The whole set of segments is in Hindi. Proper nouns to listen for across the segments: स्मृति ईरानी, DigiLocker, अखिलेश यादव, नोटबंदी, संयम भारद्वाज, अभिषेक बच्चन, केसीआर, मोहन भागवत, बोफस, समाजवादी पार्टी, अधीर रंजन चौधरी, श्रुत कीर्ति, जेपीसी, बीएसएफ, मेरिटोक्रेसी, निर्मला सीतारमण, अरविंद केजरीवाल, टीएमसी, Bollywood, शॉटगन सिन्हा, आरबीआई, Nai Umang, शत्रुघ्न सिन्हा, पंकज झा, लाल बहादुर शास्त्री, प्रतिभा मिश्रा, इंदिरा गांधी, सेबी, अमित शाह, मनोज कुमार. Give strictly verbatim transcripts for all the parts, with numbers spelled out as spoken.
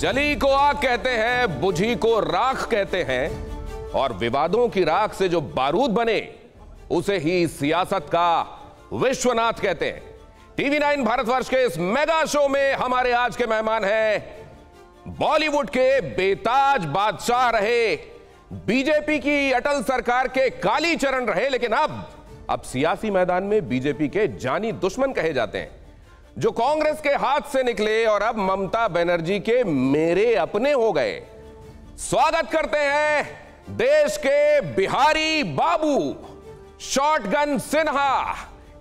जली को आग कहते हैं, बुझी को राख कहते हैं, और विवादों की राख से जो बारूद बने उसे ही सियासत का विश्वनाथ कहते हैं। टीवी नाइन भारतवर्ष के इस मेगा शो में हमारे आज के मेहमान हैं बॉलीवुड के बेताज बादशाह रहे, बीजेपी की अटल सरकार के काली चरण रहे, लेकिन अब अब सियासी मैदान में बीजेपी के जानी दुश्मन कहे जाते हैं, जो कांग्रेस के हाथ से निकले और अब ममता बनर्जी के मेरे अपने हो गए। स्वागत करते हैं देश के बिहारी बाबू शॉटगन सिन्हा,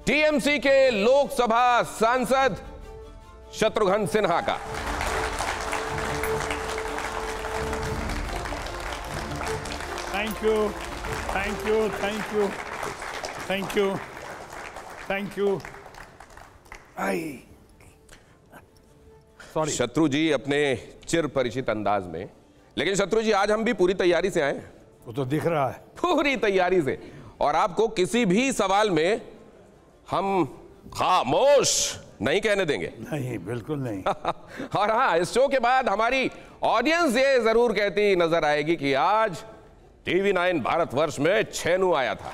टीएमसी के लोकसभा सांसद शत्रुघ्न सिन्हा का। Thank you thank you thank you thank you thank you sorry Shatru ji, अपने चिर परिचित अंदाज में। लेकिन शत्रु जी, आज हम भी पूरी तैयारी से आए हैं। वो तो दिख रहा है, पूरी तैयारी से, और आपको किसी भी सवाल में हम खामोश नहीं कहने देंगे। नहीं, बिल्कुल नहीं। और हाँ, इस शो के बाद हमारी ऑडियंस ये जरूर कहती नजर आएगी कि आज टीवी नाइन भारतवर्ष में छेनू आया था।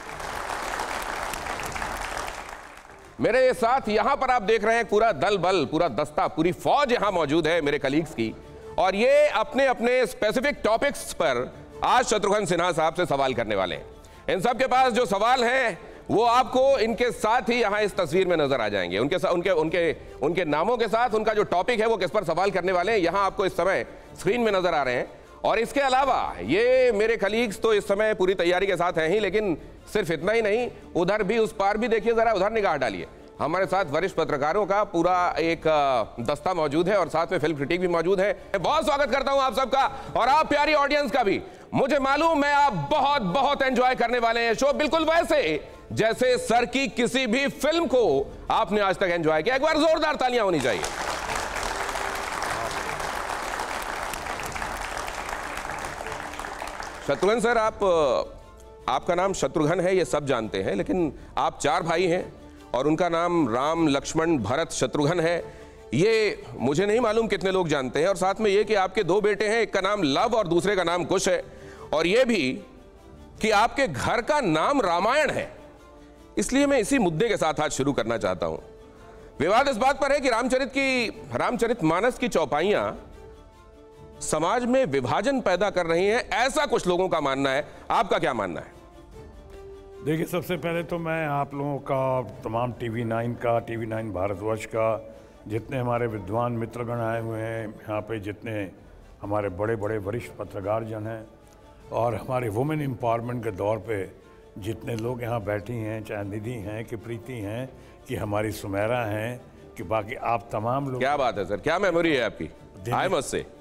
मेरे साथ यहां पर आप देख रहे हैं पूरा दल बल, पूरा दस्ता, पूरी फौज यहां मौजूद है मेरे कलीग्स की, और ये अपने अपने स्पेसिफिक टॉपिक्स पर आज शत्रुघ्न सिन्हा साहब से सवाल करने वाले हैं। इन सब के पास जो सवाल हैं वो आपको इनके साथ ही यहां इस तस्वीर में नजर आ जाएंगे, उनके उनके उनके उनके नामों के साथ, उनका जो टॉपिक है वो किस पर सवाल करने वाले हैं यहां आपको इस समय स्क्रीन में नजर आ रहे हैं। और इसके अलावा ये मेरे कलीग्स तो इस समय पूरी तैयारी के साथ हैं ही, लेकिन सिर्फ इतना ही नहीं, उधर भी, उस पार भी देखिए जरा, उधर निगाह डालिए। हमारे साथ वरिष्ठ पत्रकारों का पूरा एक दस्ता मौजूद है और साथ में फिल्म क्रिटिक भी मौजूद है। मैं बहुत स्वागत करता हूं आप सबका और आप प्यारी ऑडियंस का भी। मुझे मालूम है आप बहुत बहुत एंजॉय करने वाले हैं शो, बिल्कुल वैसे जैसे सर की किसी भी फिल्म को आपने आज तक एंजॉय किया। एक बार जोरदार तालियां होनी चाहिए। शत्रुघ्न सर, आप आपका नाम शत्रुघ्न है, ये सब जानते हैं, लेकिन आप चार भाई हैं और उनका नाम राम, लक्ष्मण, भरत, शत्रुघ्न है। ये मुझे नहीं मालूम कितने लोग जानते हैं। और साथ में ये कि आपके दो बेटे हैं, एक का नाम लव और दूसरे का नाम कुश है, और ये भी कि आपके घर का नाम रामायण है। इसलिए मैं इसी मुद्दे के साथ आज शुरू करना चाहता हूँ। विवाद इस बात पर है कि रामचरित की रामचरितमानस की चौपाइयाँ समाज में विभाजन पैदा कर रही हैं, ऐसा कुछ लोगों का मानना है। आपका क्या मानना है? देखिए, सबसे पहले तो मैं आप लोगों का, तमाम टीवी नाइन का, टीवी नाइन भारतवर्ष का, जितने हमारे विद्वान मित्र गण आए हुए हैं यहाँ पे, जितने हमारे बड़े बड़े वरिष्ठ पत्रकार जन हैं, और हमारे वुमेन एम्पावरमेंट के दौर पे जितने लोग यहाँ बैठी हैं, चाहे निधि हैं कि प्रीति हैं कि हमारी सुमेरा हैं कि बाकी आप तमाम लोग। क्या बात है सर, क्या मेमोरी है आपकी।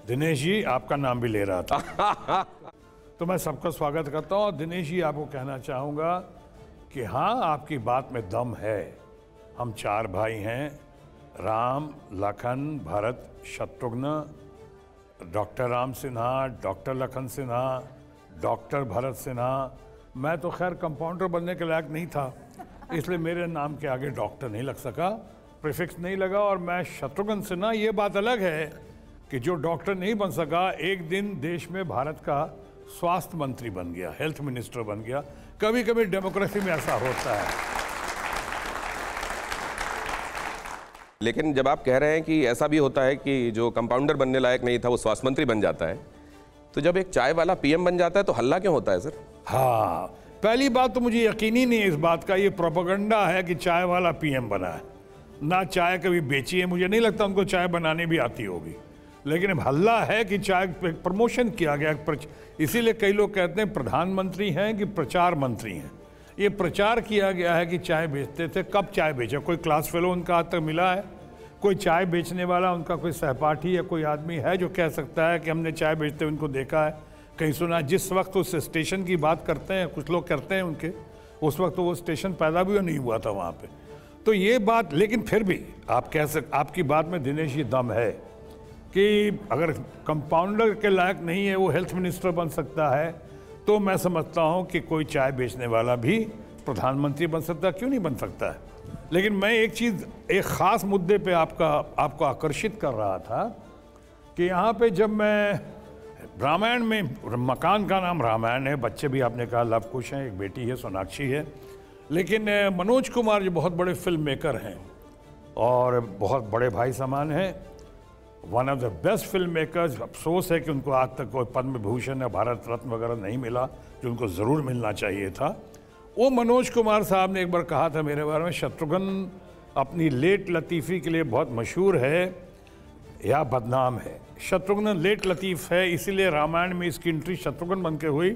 दिनेश जी आपका नाम भी ले रहा था। तो मैं सबका स्वागत करता हूँ। दिनेश जी, आपको कहना चाहूँगा कि हाँ, आपकी बात में दम है। हम चार भाई हैं, Ram, Lakhan, Bharat, Shatrughan, doctor Ram Sinha, doctor Lakhan Sinha, doctor Bharat Sinha. मैं तो खैर कंपाउंडर बनने के लायक नहीं था, इसलिए मेरे नाम के आगे डॉक्टर नहीं लग सका, प्रीफिक्स नहीं लगा, और मैं शत्रुघ्न सिन्हा। ये बात अलग है कि जो डॉक्टर नहीं बन सका, एक दिन देश में भारत का स्वास्थ्य मंत्री बन गया, हेल्थ मिनिस्टर बन गया। कभी कभी डेमोक्रेसी में ऐसा होता है। लेकिन जब आप कह रहे हैं कि ऐसा भी होता है कि जो कंपाउंडर बनने लायक नहीं था वो स्वास्थ्य मंत्री बन जाता है, तो जब एक चाय वाला पीएम बन जाता है तो हल्ला क्यों होता है सर? हाँ, पहली बात तो मुझे यकीन ही नहीं है इस बात का। ये प्रोपेगेंडा है कि चाय वाला पीएम बना है, ना चाय कभी बेची है। मुझे नहीं लगता उनको चाय बनाने भी आती होगी, लेकिन अब हल्ला है कि चाय प्रमोशन किया गया। इसीलिए कई लोग कहते हैं प्रधानमंत्री हैं कि प्रचार मंत्री हैं। ये प्रचार किया गया है कि चाय बेचते थे। कब चाय बेचा? कोई क्लास फेलो उनका आज तक मिला है? कोई चाय बेचने वाला उनका कोई सहपाठी या कोई आदमी है जो कह सकता है कि हमने चाय बेचते हुए उनको देखा है? कहीं सुना? जिस वक्त उस स्टेशन की बात करते हैं, कुछ लोग करते हैं उनके, उस वक्त वो स्टेशन पैदा भी नहीं हुआ था वहाँ पर। तो ये बात, लेकिन फिर भी आप कह सकते, आपकी बात में दिनेश जी दम है कि अगर कंपाउंडर के लायक नहीं है वो हेल्थ मिनिस्टर बन सकता है, तो मैं समझता हूं कि कोई चाय बेचने वाला भी प्रधानमंत्री बन सकता, क्यों नहीं बन सकता है। लेकिन मैं एक चीज़, एक ख़ास मुद्दे पे आपका आपको आकर्षित कर रहा था कि यहाँ पे जब मैं रामायण में, मकान का नाम रामायण है, बच्चे भी आपने कहा लवकुश हैं, एक बेटी है सोनाक्षी है, लेकिन मनोज कुमार जो बहुत बड़े फिल्म मेकर हैं और बहुत बड़े भाई समान हैं, one of the best film makers, अफसोस है कि उनको आज तक कोई पद्म भूषण या भारत रत्न वगैरह नहीं मिला जो उनको ज़रूर मिलना चाहिए था। वो मनोज कुमार साहब ने एक बार कहा था मेरे बारे में, शत्रुघ्न अपनी लेट लतीफ़ी के लिए बहुत मशहूर है या बदनाम है। शत्रुघ्न लेट लतीफ़ है, इसीलिए रामायण में इसकी एंट्री शत्रुघ्न बनकर हुई,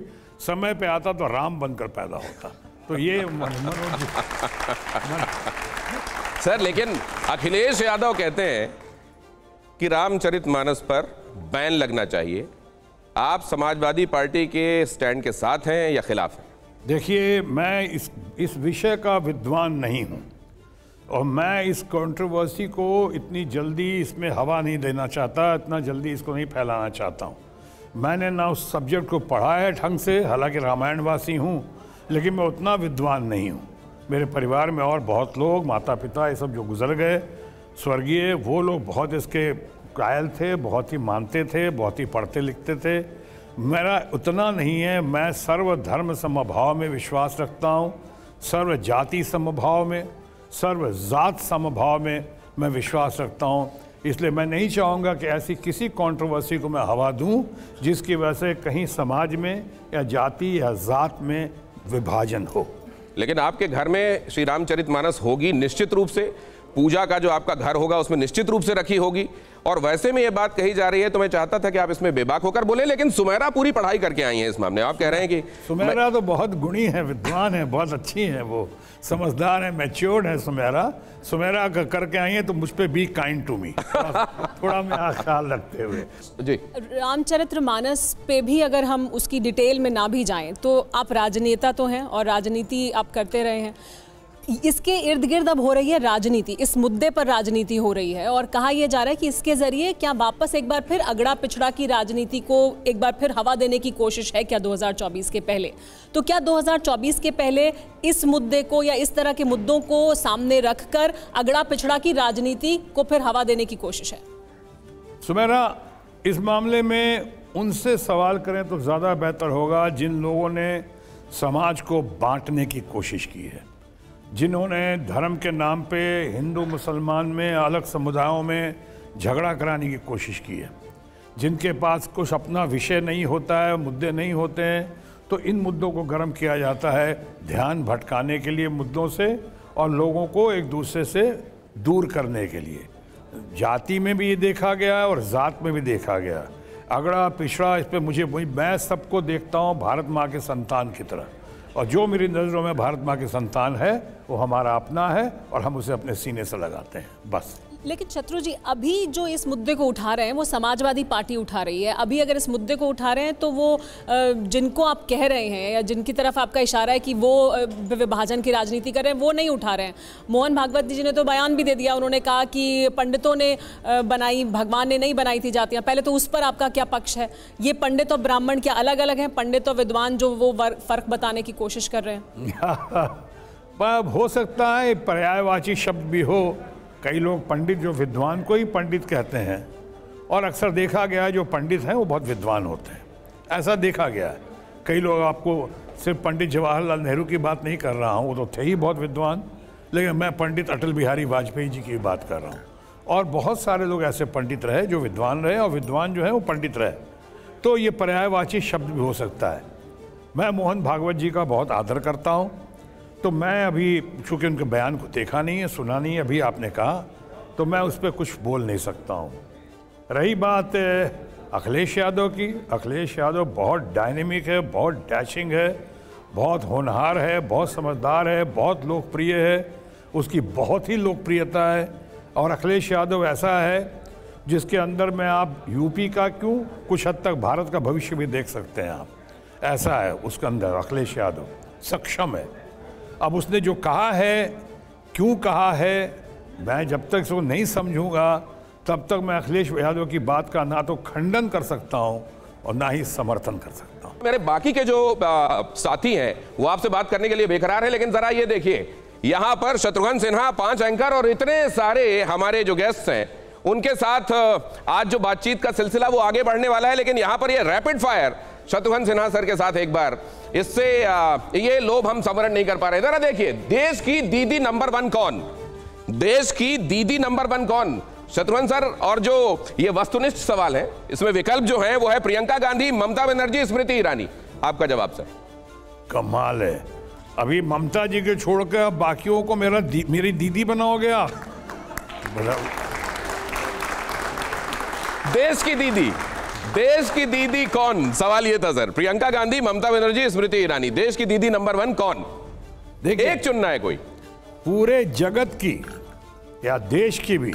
समय पे आता तो राम बनकर पैदा होता। तो ये मनोज सर, लेकिन अखिलेश यादव कहते हैं कि रामचरितमानस पर बैन लगना चाहिए। आप समाजवादी पार्टी के स्टैंड के साथ हैं या खिलाफ हैं? देखिए, मैं इस इस विषय का विद्वान नहीं हूँ और मैं इस कंट्रोवर्सी को इतनी जल्दी इसमें हवा नहीं देना चाहता, इतना जल्दी इसको नहीं फैलाना चाहता हूँ। मैंने ना उस सब्जेक्ट को पढ़ा है ढंग से, हालांकि रामायणवासी हूँ, लेकिन मैं उतना विद्वान नहीं हूँ। मेरे परिवार में और बहुत लोग, माता पिता ये सब जो गुजर गए स्वर्गीय, वो लोग बहुत इसके कायल थे, बहुत ही मानते थे, बहुत ही पढ़ते लिखते थे। मेरा उतना नहीं है। मैं सर्वधर्म समभाव में विश्वास रखता हूँ, सर्व जाति समभाव में, सर्व जात समभाव में मैं विश्वास रखता हूँ। इसलिए मैं नहीं चाहूँगा कि ऐसी किसी कंट्रोवर्सी को मैं हवा दूँ जिसकी वजह से कहीं समाज में या जाति या जात में विभाजन हो। लेकिन आपके घर में श्री रामचरितमानस होगी निश्चित रूप से, पूजा का जो आपका घर होगा उसमें निश्चित रूप से रखी होगी, और वैसे में ये बात कही जा रही है तो मैं चाहता था कि आप इसमें बेबाक होकर बोले, लेकिन सुमेरा पूरी पढ़ाई करके आई हैं इस मामले में। आप कह रहे हैं कि सुमेरा तो बहुत गुणी है, विद्वान है, बहुत अच्छी है, वो समझदार है, मैच्योर्ड है। सुमेरा सुमेरा करके आई है तो मुझ पर बी काइंड टू मी, थोड़ा मेरा ख्याल रखते हुए जी। रामचरितमानस पे भी अगर हम उसकी डिटेल में ना भी जाएं तो आप राजनेता तो हैं और राजनीति आप करते रहे हैं, इसके इर्द गिर्द अब हो रही है राजनीति, इस मुद्दे पर राजनीति हो रही है और कहा यह जा रहा है कि इसके जरिए क्या वापस एक बार फिर अगड़ा पिछड़ा की राजनीति को एक बार फिर हवा देने की कोशिश है क्या दो हज़ार चौबीस के पहले? तो क्या दो हज़ार चौबीस के पहले इस मुद्दे को या इस तरह के मुद्दों को सामने रखकर अगड़ा पिछड़ा की राजनीति को फिर हवा देने की कोशिश है? सुमेरा, इस मामले में उनसे सवाल करें तो ज़्यादा बेहतर होगा जिन लोगों ने समाज को बांटने की कोशिश की है, जिन्होंने धर्म के नाम पे हिंदू मुसलमान में अलग समुदायों में झगड़ा कराने की कोशिश की है, जिनके पास कुछ अपना विषय नहीं होता है, मुद्दे नहीं होते हैं, तो इन मुद्दों को गर्म किया जाता है ध्यान भटकाने के लिए मुद्दों से और लोगों को एक दूसरे से दूर करने के लिए। जाति में भी ये देखा गया है और जात में भी देखा गया, अगड़ा पिछड़ा, इस पर मुझे मैं सबको देखता हूँ भारत माँ के संतान की तरह, और जो मेरी नज़रों में भारत माँ की संतान है वो हमारा अपना है और हम उसे अपने सीने से लगाते हैं, बस। लेकिन शत्रु जी, अभी जो इस मुद्दे को उठा रहे हैं वो समाजवादी पार्टी उठा रही है, अभी अगर इस मुद्दे को उठा रहे हैं तो वो जिनको आप कह रहे हैं या जिनकी तरफ आपका इशारा है कि वो विभाजन की राजनीति कर रहे हैं वो नहीं उठा रहे हैं। मोहन भागवत जी ने तो बयान भी दे दिया, उन्होंने कहा कि पंडितों ने बनाई, भगवान ने नहीं बनाई थी जातियाँ। पहले तो उस पर आपका क्या पक्ष है? ये पंडित और ब्राह्मण क्या अलग अलग हैं? पंडित और विद्वान जो वो फ़र्क बताने की कोशिश कर रहे हैं, हो सकता है पर्यायवाची शब्द भी हो। कई लोग पंडित जो विद्वान को ही पंडित कहते हैं और अक्सर देखा गया है जो पंडित हैं वो बहुत विद्वान होते हैं, ऐसा देखा गया है। कई लोग, आपको सिर्फ पंडित जवाहरलाल नेहरू की बात नहीं कर रहा हूँ, वो तो थे ही बहुत विद्वान, लेकिन मैं पंडित अटल बिहारी वाजपेयी जी की बात कर रहा हूँ। और बहुत सारे लोग ऐसे पंडित रहे जो विद्वान रहे और विद्वान जो है वो पंडित रहे, तो ये पर्यायवाची शब्द भी हो सकता है। मैं मोहन भागवत जी का बहुत आदर करता हूँ, तो मैं अभी, चूँकि उनके बयान को देखा नहीं है, सुना नहीं है, अभी आपने कहा, तो मैं उस पर कुछ बोल नहीं सकता हूँ। रही बात अखिलेश यादव की, अखिलेश यादव बहुत डायनेमिक है, बहुत डैशिंग है, बहुत होनहार है, बहुत समझदार है, बहुत लोकप्रिय है, उसकी बहुत ही लोकप्रियता है। और अखिलेश यादव ऐसा है जिसके अंदर में आप यूपी का क्यों, कुछ हद तक भारत का भविष्य भी देख सकते हैं आप, ऐसा है उसके अंदर। अखिलेश यादव सक्षम है। अब उसने जो कहा है, क्यों कहा है, मैं जब तक इसको नहीं समझूंगा तब तक मैं अखिलेश यादव की बात का ना तो खंडन कर सकता हूं और ना ही समर्थन कर सकता हूं। मेरे बाकी के जो आ, साथी हैं वो आपसे बात करने के लिए बेकरार हैं, लेकिन जरा ये देखिए, यहां पर शत्रुघ्न सिन्हा, पांच एंकर और इतने सारे हमारे जो गेस्ट हैं उनके साथ आज जो बातचीत का सिलसिला वो आगे बढ़ने वाला है, लेकिन यहाँ पर ये rapid fire शत्रुघ्न सिन्हा sir के साथ एक बार, इससे ये लोभ हम समरण नहीं कर पा रहे। जरा देखिए, देश की दीदी नंबर वन कौन? देश की दीदी नंबर वन कौन? शत्रुघ्न सर, और जो ये वस्तुनिष्ठ सवाल है, इसमें विकल्प जो है वो है प्रियंका गांधी, ममता बनर्जी, स्मृति ईरानी। आपका जवाब सर? कमाल है, अभी ममता जी के छोड़कर बाकियों को मेरा दी, मेरी दीदी बनाओगे आप। देश की दीदी, देश की दीदी कौन? सवाल ये था सर, प्रियंका गांधी, ममता बनर्जी, स्मृति ईरानी। देश की दीदी नंबर वन कौन? देखिए, एक चुनना है कोई। पूरे जगत की या देश की भी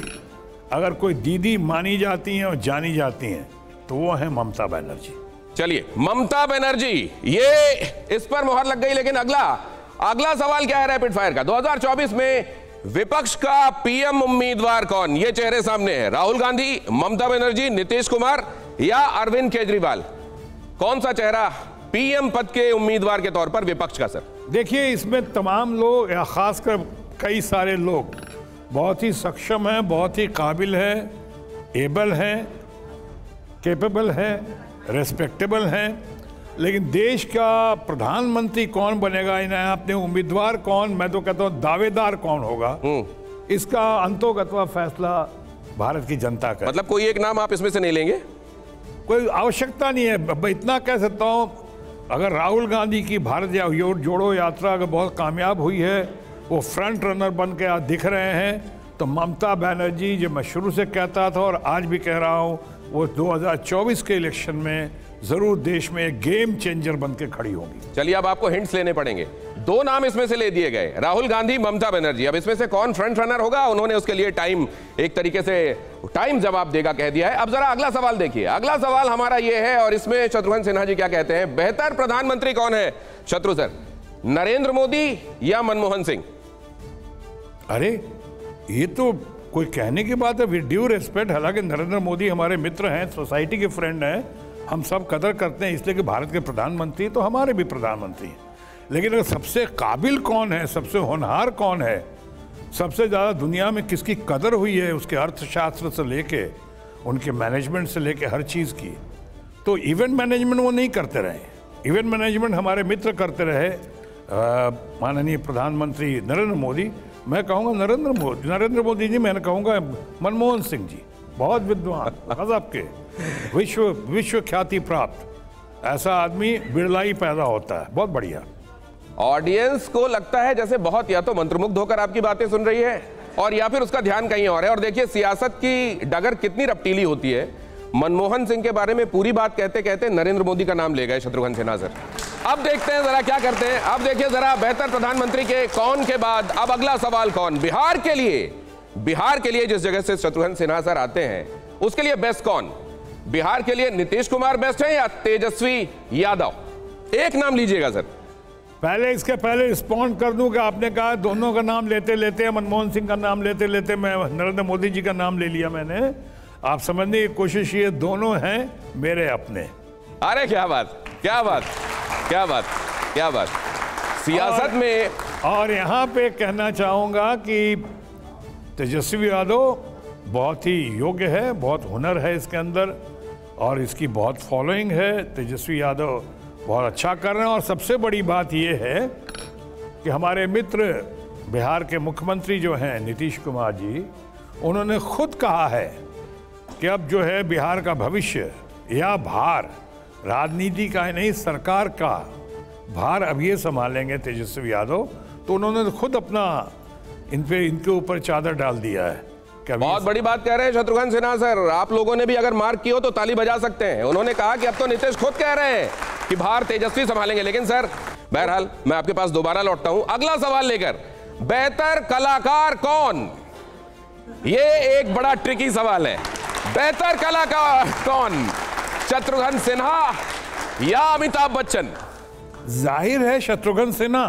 अगर कोई दीदी मानी जाती है और जानी जाती है तो वो है ममता बनर्जी। चलिए, ममता बनर्जी, ये इस पर मोहर लग गई। लेकिन अगला अगला सवाल क्या है रैपिड फायर का? दो हज़ार चौबीस में विपक्ष का पीएम उम्मीदवार कौन? ये चेहरे सामने है, राहुल गांधी, ममता बनर्जी, नीतीश कुमार या अरविंद केजरीवाल। कौन सा चेहरा पीएम पद के उम्मीदवार के तौर पर विपक्ष का सर? देखिए, इसमें तमाम लोग या खासकर कई सारे लोग बहुत ही सक्षम हैं, बहुत ही काबिल है, एबल है, कैपेबल है, रेस्पेक्टेबल हैं, लेकिन देश का प्रधानमंत्री कौन बनेगा, इन्हें अपने उम्मीदवार कौन, मैं तो कहता हूँ दावेदार कौन होगा, इसका अंतोगत्वा फैसला भारत की जनता का। मतलब कोई एक नाम आप इसमें से नहीं लेंगे? कोई आवश्यकता नहीं है, मैं इतना कह सकता हूँ, अगर राहुल गांधी की भारत या जोड़ो यात्रा अगर बहुत कामयाब हुई है, वो फ्रंट रनर बन के आज दिख रहे हैं, तो ममता बनर्जी, जो मैं शुरू से कहता था और आज भी कह रहा हूँ, वो दो हज़ार चौबीस के इलेक्शन में जरूर देश में एक गेम चेंजर बनके खड़ी होगी। चलिए, अब आपको हिंट्स लेने पड़ेंगे। दो नाम इसमें से ले दिए गए, राहुल गांधी, ममता बनर्जी। अब इसमें से कौन फ्रंट रनर होगा, उन्होंने उसके लिए टाइम, एक तरीके से टाइम जवाब देगा कह दिया है। अब जरा अगला सवाल देखिए। अगला सवाल हमारा यह है, और इसमें शत्रुघ्न सिन्हा जी क्या कहते हैं, बेहतर प्रधानमंत्री कौन है? शत्रु सर, नरेंद्र मोदी या मनमोहन सिंह? अरे, ये तो कोई कहने की बात है, विद ड्यू रेस्पेक्ट। हालांकि नरेंद्र मोदी हमारे मित्र हैं, सोसाइटी के फ्रेंड हैं, हम सब कदर करते हैं, इसलिए कि भारत के प्रधानमंत्री तो हमारे भी प्रधानमंत्री हैं, लेकिन अगर सबसे काबिल कौन है, सबसे होनहार कौन है, सबसे ज़्यादा दुनिया में किसकी कदर हुई है, उसके अर्थशास्त्र से लेके उनके मैनेजमेंट से लेके हर चीज़ की, तो इवेंट मैनेजमेंट वो नहीं करते रहे। इवेंट मैनेजमेंट हमारे मित्र करते रहे माननीय प्रधानमंत्री नरेंद्र मोदी। मैं कहूँगा नरेंद्र मोदी नरेंद्र मोदी जी, मैं कहूँगा मनमोहन सिंह जी, बहुत विद्वान, गजब के, विश्व विश्व ख्याति प्राप्त, ऐसा आदमी बिरला ही पैदा होता है, बहुत बढ़िया। ऑडियंस को लगता है जैसे बहुत या तो मंत्रमुग्ध होकर आपकी बातें सुन रही है, और या फिर उसका ध्यान कहीं और है। और देखिए, सियासत की डगर कितनी रपटीली होती है। मनमोहन सिंह के बारे में पूरी बात कहते कहते नरेंद्र मोदी का नाम ले गए शत्रुघ्न सिन्हा सर। अब देखते हैं जरा क्या करते हैं। अब देखिए जरा, बेहतर प्रधानमंत्री के कौन के बाद अब अगला सवाल कौन? बिहार के लिए, बिहार के लिए जिस जगह से शत्रुघ्न सिन्हा सर आते हैं, उसके लिए बेस्ट कौन? बिहार के लिए नीतीश कुमार बेस्ट है या तेजस्वी यादव? एक नाम लीजिएगा सर। पहले इसके पहले रिस्पॉन्ड कर दूं कि आपने कहा दोनों का नाम लेते लेते, मनमोहन सिंह का नाम लेते लेते मैं नरेंद्र मोदी जी का नाम ले लिया मैंने। आप समझने की कोशिश, ये दोनों हैं मेरे अपने। अरे क्या बात, क्या बात, क्या बात, क्या बात, सियासत में। और यहाँ पे कहना चाहूँगा कि तेजस्वी यादव बहुत ही योग्य है, बहुत हुनर है इसके अंदर, और इसकी बहुत फॉलोइंग है। तेजस्वी यादव बहुत अच्छा कर रहे हैं, और सबसे बड़ी बात ये है कि हमारे मित्र बिहार के मुख्यमंत्री जो हैं नीतीश कुमार जी, उन्होंने खुद कहा है कि अब जो है बिहार का भविष्य या भार राजनीति का है नहीं, सरकार का भार अब ये संभालेंगे तेजस्वी यादव। तो उन्होंने खुद अपना इन पे इनके ऊपर चादर डाल दिया है। बहुत बड़ी बात कह रहे हैं शत्रुघ्न सिन्हा सर। आप लोगों ने भी अगर मार्क की हो तो ताली बजा सकते हैं। उन्होंने कहा कि अब तो नीतीश खुद कह रहे हैं कि भार तेजस्वी संभालेंगे। लेकिन सर, बहरहाल मैं आपके पास दोबारा लौटता हूं अगला सवाल लेकर। बेहतर कलाकार कौन? ये एक बड़ा ट्रिकी सवाल है। बेहतर कलाकार कौन, शत्रुघ्न सिन्हा या अमिताभ बच्चन? जाहिर है शत्रुघ्न सिन्हा।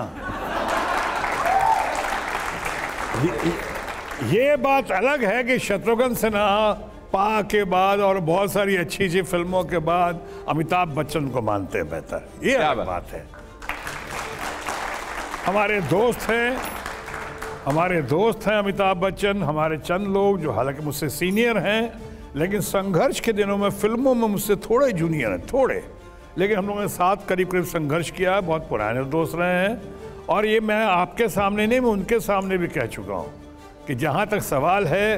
ये बात अलग है कि शत्रुघ्न सिन्हा पा के बाद और बहुत सारी अच्छी अच्छी फिल्मों के बाद अमिताभ बच्चन को मानते हैं बेहतर। ये बात है, हमारे दोस्त हैं, हमारे दोस्त हैं अमिताभ बच्चन, हमारे चंद लोग जो हालांकि मुझसे सीनियर हैं लेकिन संघर्ष के दिनों में फिल्मों में मुझसे थोड़े जूनियर हैं, थोड़े, लेकिन हम लोगों ने साथ करीब करीब संघर्ष किया है, बहुत पुराने दोस्त रहे हैं। और ये मैं आपके सामने नहीं, मैं उनके सामने भी कह चुका हूँ कि जहाँ तक सवाल है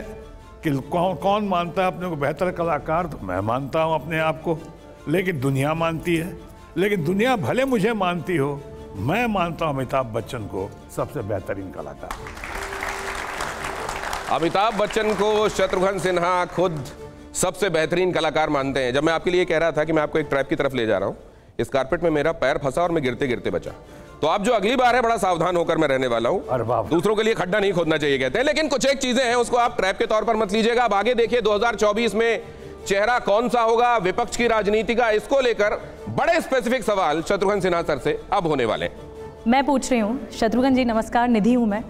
कि कौन कौन मानता है अपने को बेहतर कलाकार, तो मैं मानता हूँ अपने आप को, लेकिन दुनिया मानती है, लेकिन दुनिया भले मुझे मानती हो, मैं मानता हूँ अमिताभ बच्चन को सबसे बेहतरीन कलाकार। अमिताभ बच्चन को शत्रुघ्न सिन्हा खुद सबसे बेहतरीन कलाकार मानते हैं। जब मैं आपके लिए कह रहा था कि मैं आपको एक ट्रैप की तरफ ले जा रहा हूँ, इस कारपेट में मेरा पैर फंसा और मैं गिरते गिरते बचा। तो आप जो अगली बार है बड़ा सावधान होकर मैं रहने वाला हूँ। दूसरों के लिए खड्डा नहीं खोदना चाहिए कहते हैं, लेकिन कुछ एक चीजें हैं उसको आप ट्रैप के तौर पर मत लीजिएगा। अब आगे देखिए दो हज़ार चौबीस में चेहरा कौन सा होगा विपक्ष की राजनीति का, इसको लेकर बड़े स्पेसिफिक सवाल शत्रुघ्न सिन्हा सर से अब होने वाले। मैं पूछ रही हूँ शत्रुघ्न जी, नमस्कार, निधि हूँ मैं,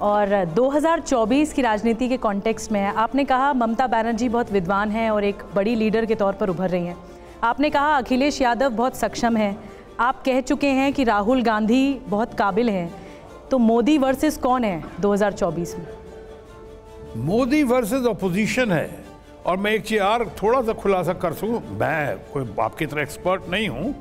और दो हज़ार चौबीस की राजनीति के कॉन्टेक्स्ट में है। आपने कहा ममता बनर्जी बहुत विद्वान है और एक बड़ी लीडर के तौर पर उभर रही हैं। आपने कहा अखिलेश यादव बहुत सक्षम हैं। आप कह चुके हैं कि राहुल गांधी बहुत काबिल हैं। तो मोदी वर्सेस कौन है दो हज़ार चौबीस में? मोदी वर्सेस अपोजिशन है। और मैं एक चीज यार थोड़ा सा खुलासा कर सकूँ, मैं कोई आपकी तरह एक्सपर्ट नहीं हूँ,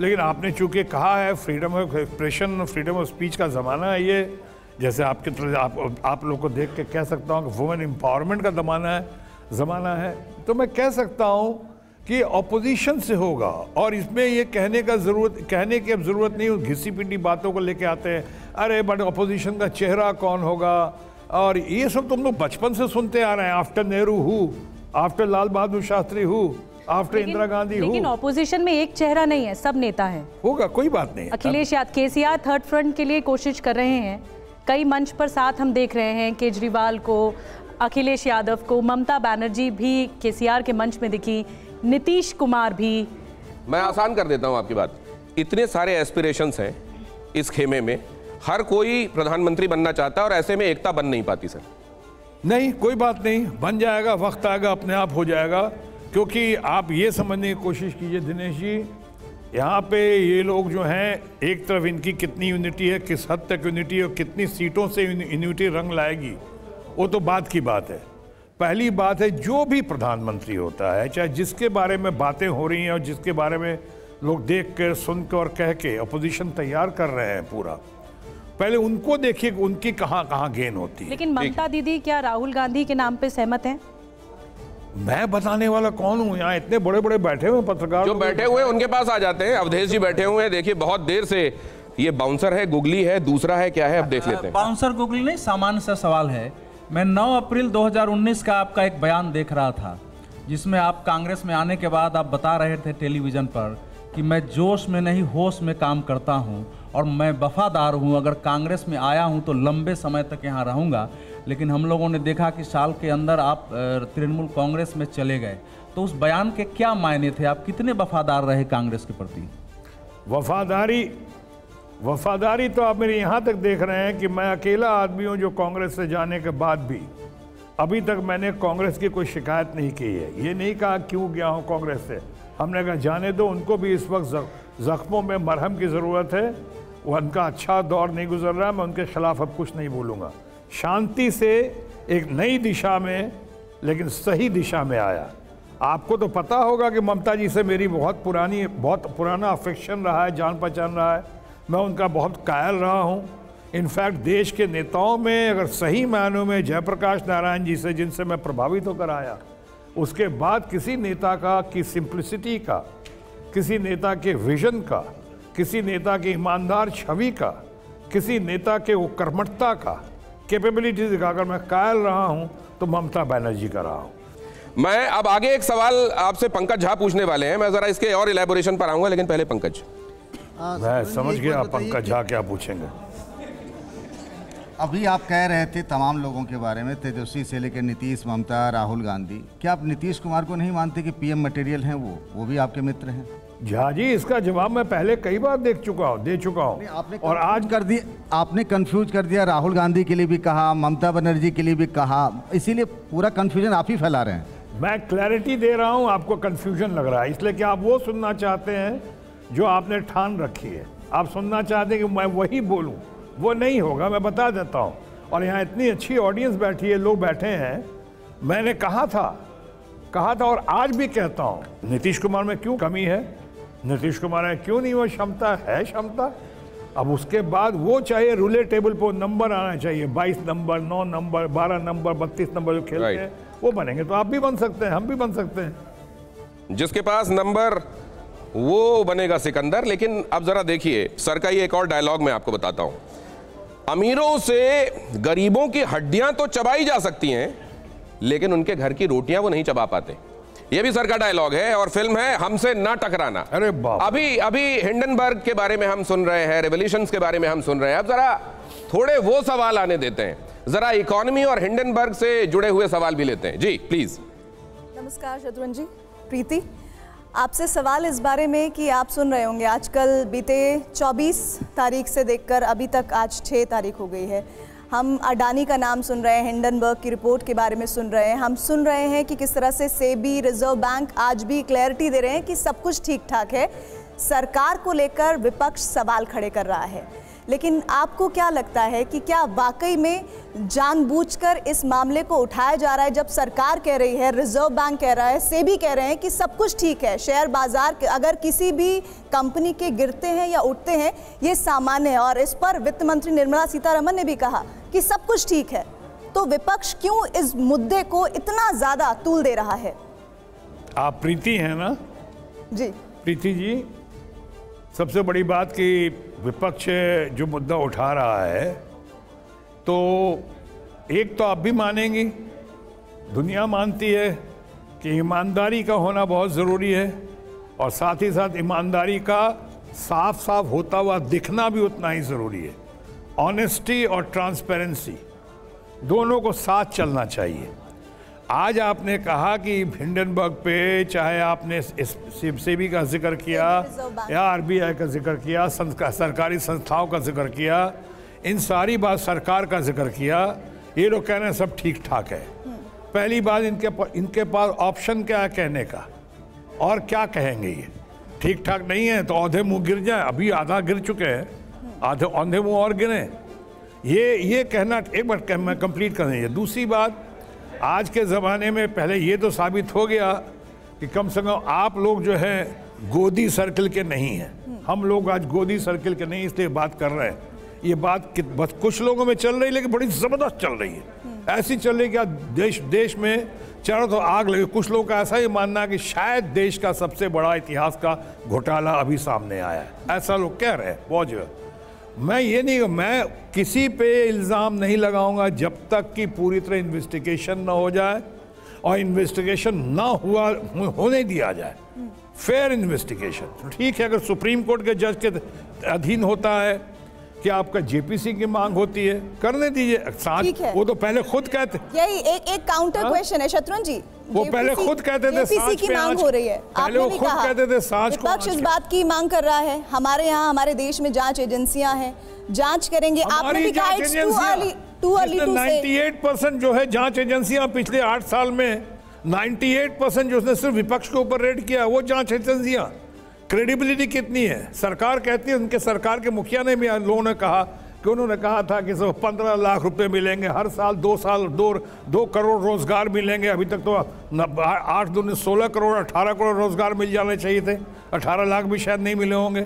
लेकिन आपने चूंकि कहा है freedom of expression, freedom of speech का ज़माना है ये, जैसे आपकी तरह आप, आप लोग को देख के कह सकता हूँ कि वुमेन एम्पावरमेंट का ज़माना है ज़माना है तो मैं कह सकता हूँ कि अपोजिशन से होगा। और इसमें ये कहने का ज़रूरत कहने की अब ज़रूरत नहीं, घिसी पिटी बातों को लेके आते हैं, अरे बट अपोजिशन का चेहरा कौन होगा, और ये सब तुम लोग बचपन से सुनते आ रहे हैं। After Nehru who, after लाल बहादुर शास्त्री who, after इंदिरा गांधी who. लेकिन अपोजिशन में एक चेहरा नहीं है, सब नेता है, होगा, कोई बात नहीं। अखिलेश यादव, केसीआर third front के लिए कोशिश कर रहे हैं, कई मंच पर साथ हम देख रहे हैं केजरीवाल को, अखिलेश यादव को, ममता बनर्जी भी केसीआर के मंच में दिखी, नीतीश कुमार भी। मैं आसान कर देता हूं आपकी बात, इतने सारे एस्पिरेशंस हैं इस खेमे में, हर कोई प्रधानमंत्री बनना चाहता है और ऐसे में एकता बन नहीं पाती। सर नहीं, कोई बात नहीं, बन जाएगा, वक्त आएगा, अपने आप हो जाएगा। क्योंकि आप ये समझने की कोशिश कीजिए दिनेश जी, यहाँ पे ये लोग जो हैं, एक तरफ इनकी कितनी यूनिटी है, किस हद तक यूनिटी है, और कितनी सीटों से यूनिटी रंग लाएगी, वो तो बाद की बात है। पहली बात है जो भी प्रधानमंत्री होता है, चाहे जिसके बारे में बातें हो रही हैं और जिसके बारे में लोग देख कर, सुन कर और कह के अपोजिशन तैयार कर रहे हैं पूरा, पहले उनको देखिए उनकी कहाँ कहाँ गेन होती है। लेकिन ममता दीदी क्या राहुल गांधी के नाम पे सहमत हैं? मैं बताने वाला कौन हूँ, यहाँ इतने बड़े बड़े बैठे हुए पत्रकार जो बैठे हुए उनके पास आ जाते हैं। अवधेश जी बैठे हुए हैं, देखिए बहुत देर से, ये बाउंसर है, गुगली है, दूसरा है, क्या है, अब देख लेते हैं। बाउंसर गुगली नहीं, सामान्य सा सवाल है। मैं नौ अप्रैल दो हज़ार उन्नीस का आपका एक बयान देख रहा था जिसमें आप कांग्रेस में आने के बाद आप बता रहे थे टेलीविज़न पर कि मैं जोश में नहीं होश में काम करता हूं और मैं वफादार हूं, अगर कांग्रेस में आया हूं तो लंबे समय तक यहां रहूंगा। लेकिन हम लोगों ने देखा कि साल के अंदर आप तृणमूल कांग्रेस में चले गए, तो उस बयान के क्या मायने थे? आप कितने वफादार रहे कांग्रेस के प्रति? वफादारी वफादारी तो आप मेरे यहाँ तक देख रहे हैं कि मैं अकेला आदमी हूँ जो कांग्रेस से जाने के बाद भी अभी तक मैंने कांग्रेस की कोई शिकायत नहीं की है। ये नहीं कहा क्यों गया हूँ कांग्रेस से, हमने कहा जाने दो, उनको भी इस वक्त ज़ख्मों में मरहम की ज़रूरत है, वो उनका अच्छा दौर नहीं गुजर रहा, मैं उनके खिलाफ अब कुछ नहीं बोलूँगा। शांति से एक नई दिशा में, लेकिन सही दिशा में आया। आपको तो पता होगा कि ममता जी से मेरी बहुत पुरानी बहुत पुराना अफेक्शन रहा है, जान पहचान रहा है, मैं उनका बहुत कायल रहा हूँ। इनफैक्ट देश के नेताओं में अगर सही मायनों में जयप्रकाश नारायण जी से, जिनसे मैं प्रभावित होकर आया, उसके बाद किसी नेता का की सिंप्लिसिटी का, किसी नेता के विजन का, किसी नेता की ईमानदार छवि का, किसी नेता के वो कर्मठता का, कैपेबिलिटीज का अगर मैं कायल रहा हूँ तो ममता बनर्जी का रहा हूँ। मैं अब आगे एक सवाल आपसे पंकज झा पूछने वाले हैं, मैं ज़रा इसके और इलेबोरेशन पर आऊँगा, लेकिन पहले पंकज। मैं समझ गया पंकज झा क्या पूछेंगे। अभी आप कह रहे थे तमाम लोगों के बारे में, तेजस्वी से लेकर नीतीश, ममता, राहुल गांधी, क्या आप नीतीश कुमार को नहीं मानते कि पीएम मटेरियल हैं? वो वो भी आपके मित्र हैं। झा जी, इसका जवाब मैं पहले कई बार देख चुका हूँ दे चुका हूँ और आज कर दिया आपने कंफ्यूज कर दिया, राहुल गांधी के लिए भी कहा, ममता बनर्जी के लिए भी कहा, इसीलिए पूरा कंफ्यूजन आप ही फैला रहे हैं। मैं क्लैरिटी दे रहा हूँ, आपको कंफ्यूजन लग रहा है, इसलिए क्या आप वो सुनना चाहते हैं जो आपने ठान रखी है? आप सुनना चाहते हैं कि मैं वही बोलूं? वो नहीं होगा, मैं बता देता हूं। और यहाँ इतनी अच्छी ऑडियंस बैठी है, लोग बैठे हैं। मैंने कहा था कहा था और आज भी कहता हूँ, नीतीश कुमार में क्यों कमी है, नीतीश कुमार में क्यों नहीं वो क्षमता है क्षमता। अब उसके बाद वो चाहिए रूले टेबल पर नंबर आना चाहिए, बाईस नंबर नौ नंबर बारह नंबर बत्तीस नंबर जो खेलते हैं वो बनेंगे, तो आप भी बन सकते हैं, हम भी बन सकते हैं। जिसके पास नंबर वो बनेगा सिकंदर। लेकिन अब जरा देखिए सर का ये एक और डायलॉग मैं आपको बताता हूँ, अमीरों से गरीबों की हड्डियां तो चबाई जा सकती हैं लेकिन उनके घर की रोटियां वो नहीं चबा पाते। ये भी सर का डायलॉग है और फिल्म है हमसे ना टकराना। अरे बाप, अभी अभी हिंडनबर्ग के बारे में हम सुन रहे हैं, रेवोल्यूशंस के बारे में हम सुन रहे हैं। अब जरा थोड़े वो सवाल आने देते हैं, जरा इकोनॉमी और हिंडनबर्ग से जुड़े हुए सवाल भी लेते हैं। जी प्लीज। नमस्कार शत्रुघ्न जी, प्रीति आपसे सवाल इस बारे में कि आप सुन रहे होंगे आजकल, बीते चौबीस तारीख से देखकर अभी तक आज छः तारीख हो गई है, हम अडानी का नाम सुन रहे हैं, हिंडनबर्ग की रिपोर्ट के बारे में सुन रहे हैं, हम सुन रहे हैं कि किस तरह से सेबी, रिजर्व बैंक आज भी क्लैरिटी दे रहे हैं कि सब कुछ ठीक ठाक है। सरकार को लेकर विपक्ष सवाल खड़े कर रहा है, लेकिन आपको क्या लगता है कि क्या वाकई में जानबूझकर इस मामले को उठाया जा रहा है, जब सरकार कह रही है, रिजर्व बैंक कह रहा है, सेबी कह रहे हैं कि सब कुछ ठीक है, शेयर बाजार अगर किसी भी कंपनी के गिरते हैं या उठते हैं ये सामान्य है, और इस पर वित्त मंत्री निर्मला सीतारमण ने भी कहा कि सब कुछ ठीक है, तो विपक्ष क्यों इस मुद्दे को इतना ज़्यादा तूल दे रहा है? आप प्रीति हैं ना? जी प्रीति जी, सबसे बड़ी बात कि विपक्ष जो मुद्दा उठा रहा है, तो एक तो आप भी मानेंगी, दुनिया मानती है कि ईमानदारी का होना बहुत ज़रूरी है, और साथ ही साथ ईमानदारी का साफ साफ होता हुआ दिखना भी उतना ही ज़रूरी है। ऑनेस्टी और ट्रांसपेरेंसी दोनों को साथ चलना चाहिए। आज आपने कहा कि हिंडनबर्ग पे, चाहे आपने सेबी का जिक्र किया या आरबीआई का जिक्र किया, सरकारी संस्थाओं का जिक्र किया, इन सारी बात सरकार का जिक्र किया, ये लोग कह रहे हैं सब ठीक ठाक है। पहली बात इनके इनके पास ऑप्शन क्या है कहने का, और क्या कहेंगे ये ठीक ठाक नहीं है तो औधे मुँह गिर जाए, अभी आधा गिर चुके हैं, आधे औंधे मुँह और गिरे, ये ये कहना। एक बार मैं कंप्लीट कर देंगे। दूसरी बात, आज के ज़माने में पहले ये तो साबित हो गया कि कम से कम आप लोग जो है गोदी सर्कल के नहीं हैं, हम लोग आज गोदी सर्कल के नहीं इसलिए बात कर रहे हैं। ये बात बस कुछ लोगों में चल रही है लेकिन बड़ी ज़बरदस्त चल रही है, ऐसी चल रही है कि आज देश देश में चारों तो आग लगी। कुछ लोगों का ऐसा ही मानना है कि शायद देश का सबसे बड़ा इतिहास का घोटाला अभी सामने आया है, ऐसा लोग कह रहे हैं। बहुत जो मैं ये नहीं, मैं किसी पे इल्ज़ाम नहीं लगाऊंगा जब तक कि पूरी तरह इन्वेस्टिगेशन ना हो जाए, और इन्वेस्टिगेशन ना हुआ होने दिया जाए, फेयर इन्वेस्टिगेशन। ठीक है, अगर सुप्रीम कोर्ट के जज के अधीन होता है कि आपका जेपीसी की मांग होती है, करने दीजिए साथ, वो तो पहले खुद कहते, यही एक एक काउंटर क्वेश्चन है शत्रुघ्न जी, वो पहले खुद कहते थे सांच की मांग हो रही है, पहले वो खुद कहते थे सांच को, विपक्ष इस बात की मांग कर रहा है। हमारे यहाँ हमारे देश में जांच एजेंसियां हैं, जांच करेंगे, आपने भी कहा it's too early too early to say. अट्ठानवे परसेंट जो है जांच एजेंसियां पिछले आठ साल में अट्ठानवे परसेंट जो उसने सिर्फ विपक्ष के ऊपर रेड किया, वो जांच एजेंसियां क्रेडिबिलिटी कितनी है? सरकार कहती है, उनके सरकार के मुखिया ने भी लोगों ने कहा कि उन्होंने कहा था कि सब पंद्रह लाख रुपए मिलेंगे हर साल, दो साल दो दो करोड़ रोजगार मिलेंगे, अभी तक तो आठ दूनी सोलह करोड़ अठारह करोड़ रोजगार मिल जाने चाहिए थे, अठारह लाख भी शायद नहीं मिले होंगे।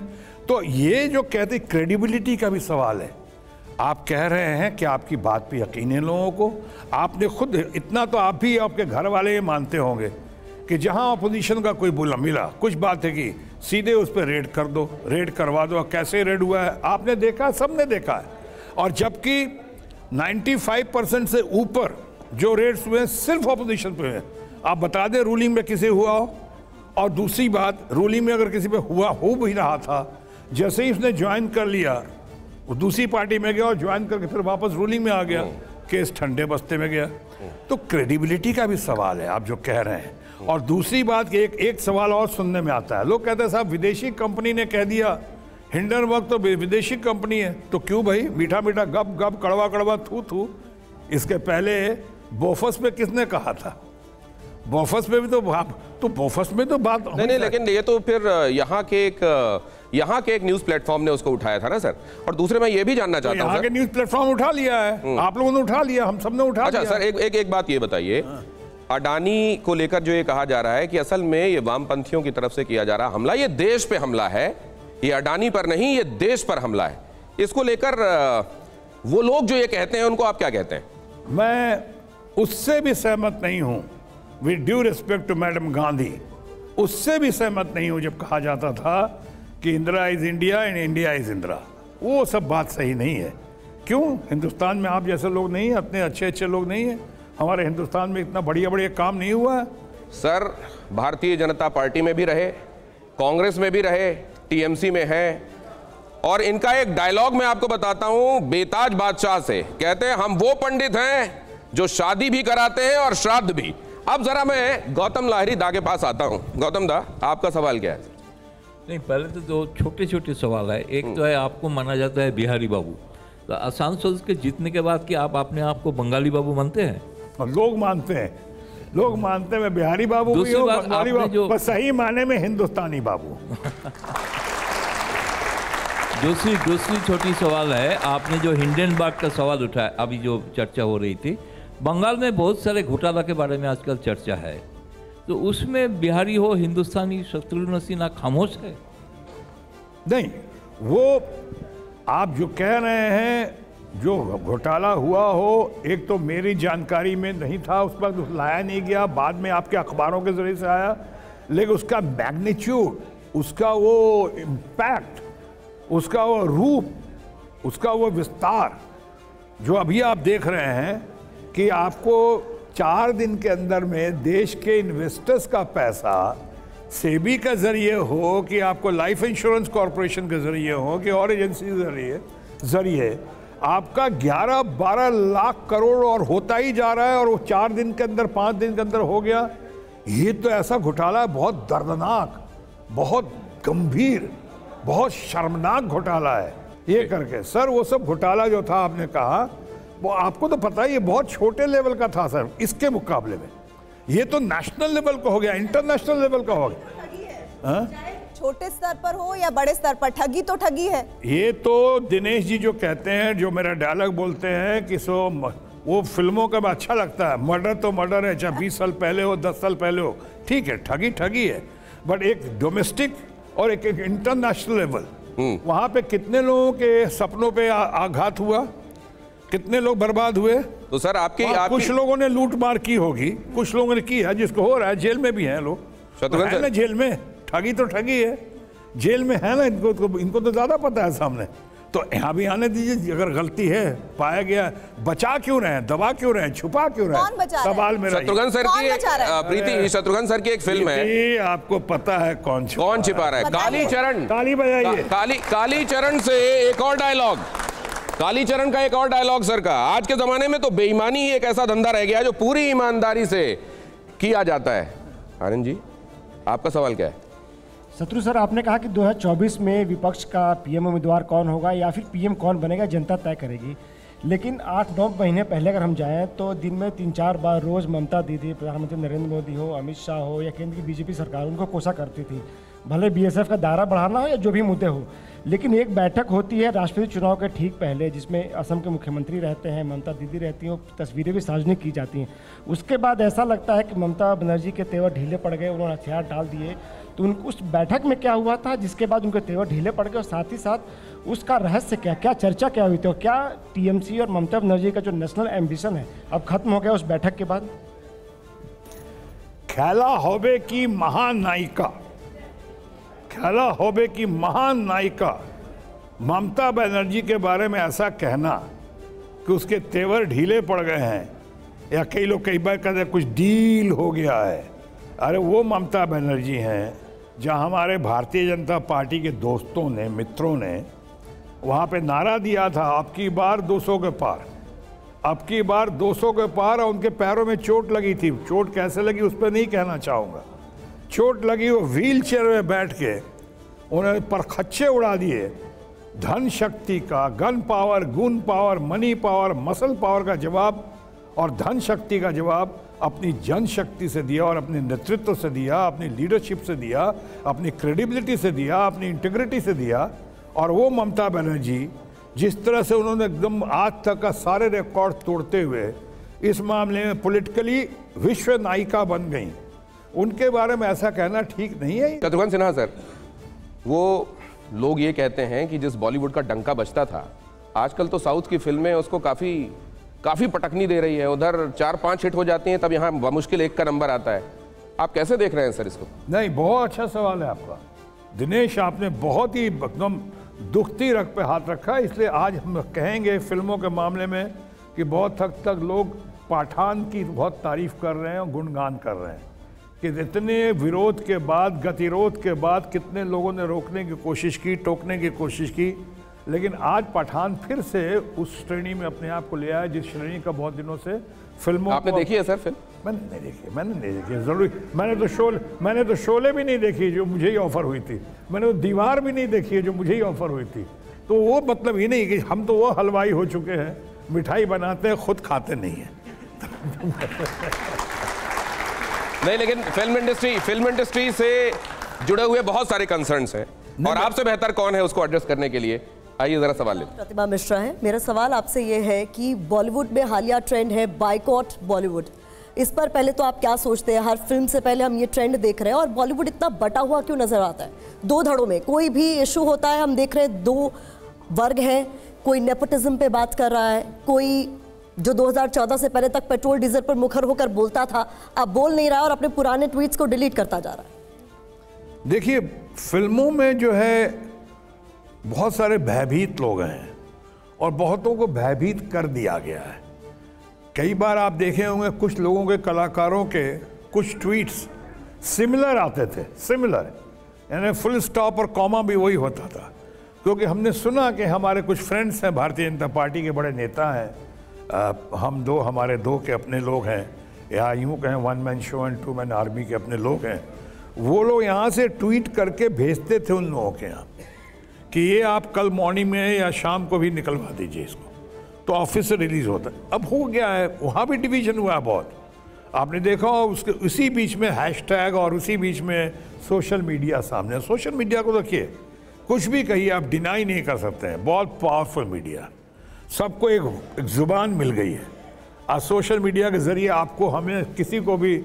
तो ये जो कहते क्रेडिबिलिटी का भी सवाल है, आप कह रहे हैं कि आपकी बात पे यकीन है लोगों को, आपने खुद इतना तो आप भी आपके घर वाले ये मानते होंगे कि जहाँ अपोजिशन का कोई बुला मिला कुछ बात है कि सीधे उस पर रेड कर दो, रेड करवा दो, और कैसे रेड हुआ है आपने देखा, सबने देखा है। और जबकि पचानवे परसेंट से ऊपर जो रेड्स हुए सिर्फ अपोजिशन पे हुए, आप बता दें रूलिंग में किसी हुआ हो। और दूसरी बात, रूलिंग में अगर किसी पे हुआ हो भी रहा था, जैसे ही उसने ज्वाइन कर लिया वो दूसरी पार्टी में गया और ज्वाइन करके फिर वापस रूलिंग में आ गया, केस ठंडे बस्ते में गया। तो क्रेडिबिलिटी का भी सवाल है आप जो कह रहे हैं। और दूसरी बात कि एक एक सवाल और सुनने में आता है, लोग कहते हैं साहब विदेशी कंपनी ने कह दिया, हिंडनबर्ग तो विदेशी कंपनी है, तो क्यों भाई मीठा मीठा गप गप कड़वा कड़वा थू थू। इसके पहले बोफस पे किसने कहा था, बोफस पे भी तो, तो बोफस में तो बात नहीं, नहीं, लेकिन ये तो फिर यहाँ के एक यहाँ के एक न्यूज प्लेटफॉर्म ने उसको उठाया था ना सर। और दूसरे मैं ये भी जानना चाहता हूँ, यहाँ के न्यूज प्लेटफॉर्म उठा लिया है, आप लोगों ने उठा लिया, हम सब ने उठा लिया। अच्छा सर, एक एक एक बात ये बताइए, अडानी को लेकर जो ये कहा जा रहा है कि असल में ये वामपंथियों की तरफ से किया जा रहा हमला, ये देश पे हमला है, ये अडानी पर नहीं, ये देश पर हमला है, इसको लेकर वो लोग जो ये कहते हैं उनको आप क्या कहते हैं? मैं उससे भी सहमत नहीं हूँ, with due respect to madam Gandhi, उससे भी सहमत नहीं हूँ जब कहा जाता था कि Indira is India and India is Indira. वो सब बात सही नहीं है। क्यों? हिंदुस्तान में आप जैसे लोग नहीं है, अपने अच्छे अच्छे लोग नहीं है, हमारे हिंदुस्तान में इतना बढ़िया बढ़िया काम नहीं हुआ है। सर भारतीय जनता पार्टी में भी रहे, कांग्रेस में भी रहे, टीएमसी में हैं, और इनका एक डायलॉग मैं आपको बताता हूं बेताज बादशाह से, कहते हैं हम वो पंडित हैं जो शादी भी कराते हैं और श्राद्ध भी। अब जरा मैं गौतम लाहिरी दा के पास आता हूं। गौतम दा, आपका सवाल क्या है? नहीं, पहले तो जो छोटे छोटे सवाल है, एक तो है आपको माना जाता है बिहारी बाबू, तो आसानसोल के जीतने के बाद कि आप अपने आप को बंगाली बाबू मानते हैं? लोग मानते हैं, लोग मानते हैं बिहारी बाबू भी हो, बंगाली बाबू, बस सही माने में हिंदुस्तानी बाबू। दूसरी दूसरी छोटी सवाल है, आपने जो हिंडनबर्ग का सवाल उठाया, अभी जो चर्चा हो रही थी बंगाल में, बहुत सारे घोटाला के बारे में आजकल चर्चा है, तो उसमें बिहारी हो हिंदुस्तानी शत्रुघ्न सिन्हा खामोश है? नहीं, वो आप जो कह रहे हैं जो घोटाला हुआ हो, एक तो मेरी जानकारी में नहीं था, उस पर लाया नहीं गया, बाद में आपके अखबारों के जरिए से आया, लेकिन उसका मैग्नीट्यूड, उसका वो इम्पैक्ट, उसका वो रूप, उसका वो विस्तार जो अभी आप देख रहे हैं कि आपको चार दिन के अंदर में देश के इन्वेस्टर्स का पैसा सेबी के ज़रिए हो कि आपको लाइफ इंश्योरेंस कॉरपोरेशन के ज़रिए हो कि और एजेंसी के जरिए ज़रिए आपका ग्यारह बारह लाख करोड़ और होता ही जा रहा है, और वो चार दिन के अंदर पाँच दिन के अंदर हो गया। ये तो ऐसा घोटाला है, बहुत दर्दनाक, बहुत गंभीर, बहुत शर्मनाक घोटाला है ये करके। सर वो सब घोटाला जो था आपने कहा, वो आपको तो पता ही है, बहुत छोटे लेवल का था सर इसके मुकाबले में, ये तो नेशनल लेवल का हो गया, इंटरनेशनल लेवल का हो गया। छोटे स्तर पर हो या बड़े स्तर पर, ठगी तो ठगी है। ये तो दिनेश जी जो कहते हैं, जो मेरा डायलॉग बोलते हैं कि सो वो फिल्मों का अच्छा लगता है, मर्डर तो मर्डर है, चाहे बीस साल पहले हो, दस साल पहले हो, ठीक है, ठगी ठगी है, बट एक डोमेस्टिक और एक एक इंटरनेशनल लेवल, वहाँ पे कितने लोगों के सपनों पे आघात हुआ, कितने लोग बर्बाद हुए। तो सर आपके आप कुछ लोगों ने लूट मार की होगी, कुछ लोगों ने की है, जिसको हो रहा है, जेल में भी है लोग, जेल में ठगी तो ठगी है, जेल में है ना, इनको तो इनको तो ज़्यादा पता है सामने, तो यहाँ भी आने दीजिए, अगर गलती है, पाया गया, बचा क्यों रहे हैं, दबा क्यों रहे हैं, छुपा क्यों रहे हैं, सवाल मेरा। शत्रुघ्न सर की प्रीति, शत्रुघ्न सर की एक फिल्म है, आपको पता है कौन कौन छिपा रहा है, काली चरण, ताली बजाइए। काली काली चरण से एक और डायलॉग, काली चरण का एक और डायलॉग सर का, आज के जमाने में तो बेईमानी ही एक ऐसा धंधा रह गया जो पूरी ईमानदारी से किया जाता है। आनंद जी आपका सवाल क्या है? शत्रु सर आपने कहा कि दो हज़ार चौबीस में विपक्ष का पीएम उम्मीदवार कौन होगा या फिर पीएम कौन बनेगा जनता तय करेगी, लेकिन आठ नौ महीने पहले अगर हम जाएं तो दिन में तीन चार बार रोज़ ममता दीदी, प्रधानमंत्री नरेंद्र मोदी हो, अमित शाह हो, या केंद्र की बीजेपी सरकार, उनको कोसा करती थी, भले बीएसएफ का दायरा बढ़ाना हो या जो भी मुद्दे हो, लेकिन एक बैठक होती है राष्ट्रपति चुनाव के ठीक पहले जिसमें असम के मुख्यमंत्री रहते हैं, ममता दीदी रहती हैं, तस्वीरें भी सार्वजनिक की जाती हैं। उसके बाद ऐसा लगता है कि ममता बनर्जी के तेवर ढीले पड़ गए, उन्होंने हथियार डाल दिए, तो उन उस बैठक में क्या हुआ था जिसके बाद उनके तेवर ढीले पड़ गए, और साथ ही साथ उसका रहस्य क्या, क्या चर्चा क्या हुई थी, और क्या टीएमसी और ममता बनर्जी का जो नेशनल एम्बिशन है अब खत्म हो गया उस बैठक के बाद? खेला होबे की महानायिका, खेला होबे की महानायिका ममता बनर्जी के बारे में ऐसा कहना कि उसके तेवर ढीले पड़ गए हैं, या कई लोग कई बार कहते हैं कुछ डील हो गया है, अरे वो ममता बनर्जी हैं जहाँ हमारे भारतीय जनता पार्टी के दोस्तों ने, मित्रों ने वहाँ पे नारा दिया था, अब की बार दो सौ के पार, अब की बार दो सौ के पार, और उनके पैरों में चोट लगी थी, चोट कैसे लगी उस पर नहीं कहना चाहूँगा, चोट लगी, वो व्हील चेयर में बैठ के उन्होंने परखच्चे उड़ा दिए, धन शक्ति का, गन पावर, गुण power, money power, muscle power का जवाब और धन शक्ति का जवाब अपनी जनशक्ति से दिया और अपने नेतृत्व से दिया, अपनी लीडरशिप से दिया, अपनी क्रेडिबिलिटी से दिया, अपनी इंटीग्रिटी से दिया। और वो ममता बनर्जी जिस तरह से उन्होंने एकदम आज तक का सारे रिकॉर्ड तोड़ते हुए इस मामले में पॉलिटिकली विश्व नायिका बन गई, उनके बारे में ऐसा कहना ठीक नहीं है। शत्रुघ्न सिन्हा सर, वो लोग ये कहते हैं कि जिस बॉलीवुड का डंका बजता था, आजकल तो साउथ की फिल्में उसको काफ़ी काफ़ी पटकनी दे रही है। उधर चार पांच हिट हो जाती हैं, तब यहाँ बमुश्किल एक का नंबर आता है। आप कैसे देख रहे हैं सर इसको? नहीं, बहुत अच्छा सवाल है आपका दिनेश। आपने बहुत ही एकदम दुखती रग पे हाथ रखा। इसलिए आज हम कहेंगे फिल्मों के मामले में कि बहुत हद तक लोग पाठान की बहुत तारीफ़ कर रहे हैं और गुणगान कर रहे हैं कि इतने विरोध के बाद, गतिरोध के बाद कितने लोगों ने रोकने की कोशिश की, टोकने की कोशिश की, लेकिन आज पठान फिर से उस श्रेणी में अपने आप को ले आया जिस श्रेणी का बहुत दिनों से फिल्मों। आपने देखी है सर फिल्म? मैंने नहीं देखी, मैंने नहीं देखी। जरूरी मैंने तो शोले मैंने तो शोले भी नहीं देखी जो मुझे ही ऑफर हुई थी। मैंने वो दीवार भी नहीं देखी है जो मुझे ही ऑफर हुई थी। तो वो मतलब ही नहीं कि हम तो वो हलवाई हो चुके हैं, मिठाई बनाते हैं, खुद खाते नहीं हैं। नहीं, लेकिन फिल्म इंडस्ट्री फिल्म इंडस्ट्री से जुड़े हुए बहुत सारे कंसर्न्स हैं और आपसे बेहतर कौन है उसको एड्रेस करने के लिए। आइए जरा सवाल ले। प्रतिभा मिश्रा है। मेरा सवाल आपसे ये है कि बॉलीवुड में हालिया ट्रेंड है बायकॉट बॉलीवुड, इस पर पहले तो आप क्या सोचते हैं? हर फिल्म से पहले हम ये ट्रेंड देख रहे हैं और बॉलीवुड इतना बटा हुआ क्यों नजर आता है? दो धड़ों में कोई भी इशू होता है हम देख रहे हैं, दो वर्ग हैं। कोई नेपोटिज्म पे बात कर रहा है, कोई जो दो हज़ार चौदह से पहले तक पेट्रोल डीजल पर मुखर होकर बोलता था अब बोल नहीं रहा है और अपने पुराने ट्वीट्स को डिलीट करता जा रहा है। देखिए, फिल्मों में जो है बहुत सारे भयभीत लोग हैं और बहुतों को भयभीत कर दिया गया है। कई बार आप देखे होंगे कुछ लोगों के, कलाकारों के कुछ ट्वीट्स सिमिलर आते थे, सिमिलर यानी फुल स्टॉप और कॉमा भी वही होता था। क्योंकि हमने सुना कि हमारे कुछ फ्रेंड्स हैं, भारतीय जनता पार्टी के बड़े नेता हैं, हम दो हमारे दो के अपने लोग हैं, या यूँ कहें one man show and two man army के अपने लोग हैं, वो लोग यहाँ से ट्वीट करके भेजते थे उन लोगों के यहाँ कि ये आप कल मॉर्निंग में या शाम को भी निकलवा दीजिए इसको, तो ऑफिस से रिलीज़ होता है। अब हो गया है, वहाँ भी डिवीजन हुआ है बहुत, आपने देखा। और उसके उसी बीच में हैशटैग और उसी बीच में सोशल मीडिया सामने। सोशल मीडिया को देखिए, कुछ भी कहिए आप डिनाई नहीं कर सकते हैं, बहुत पावरफुल मीडिया। सबको एक, एक ज़ुबान मिल गई है। आज सोशल मीडिया के ज़रिए आपको, हमें, किसी को भी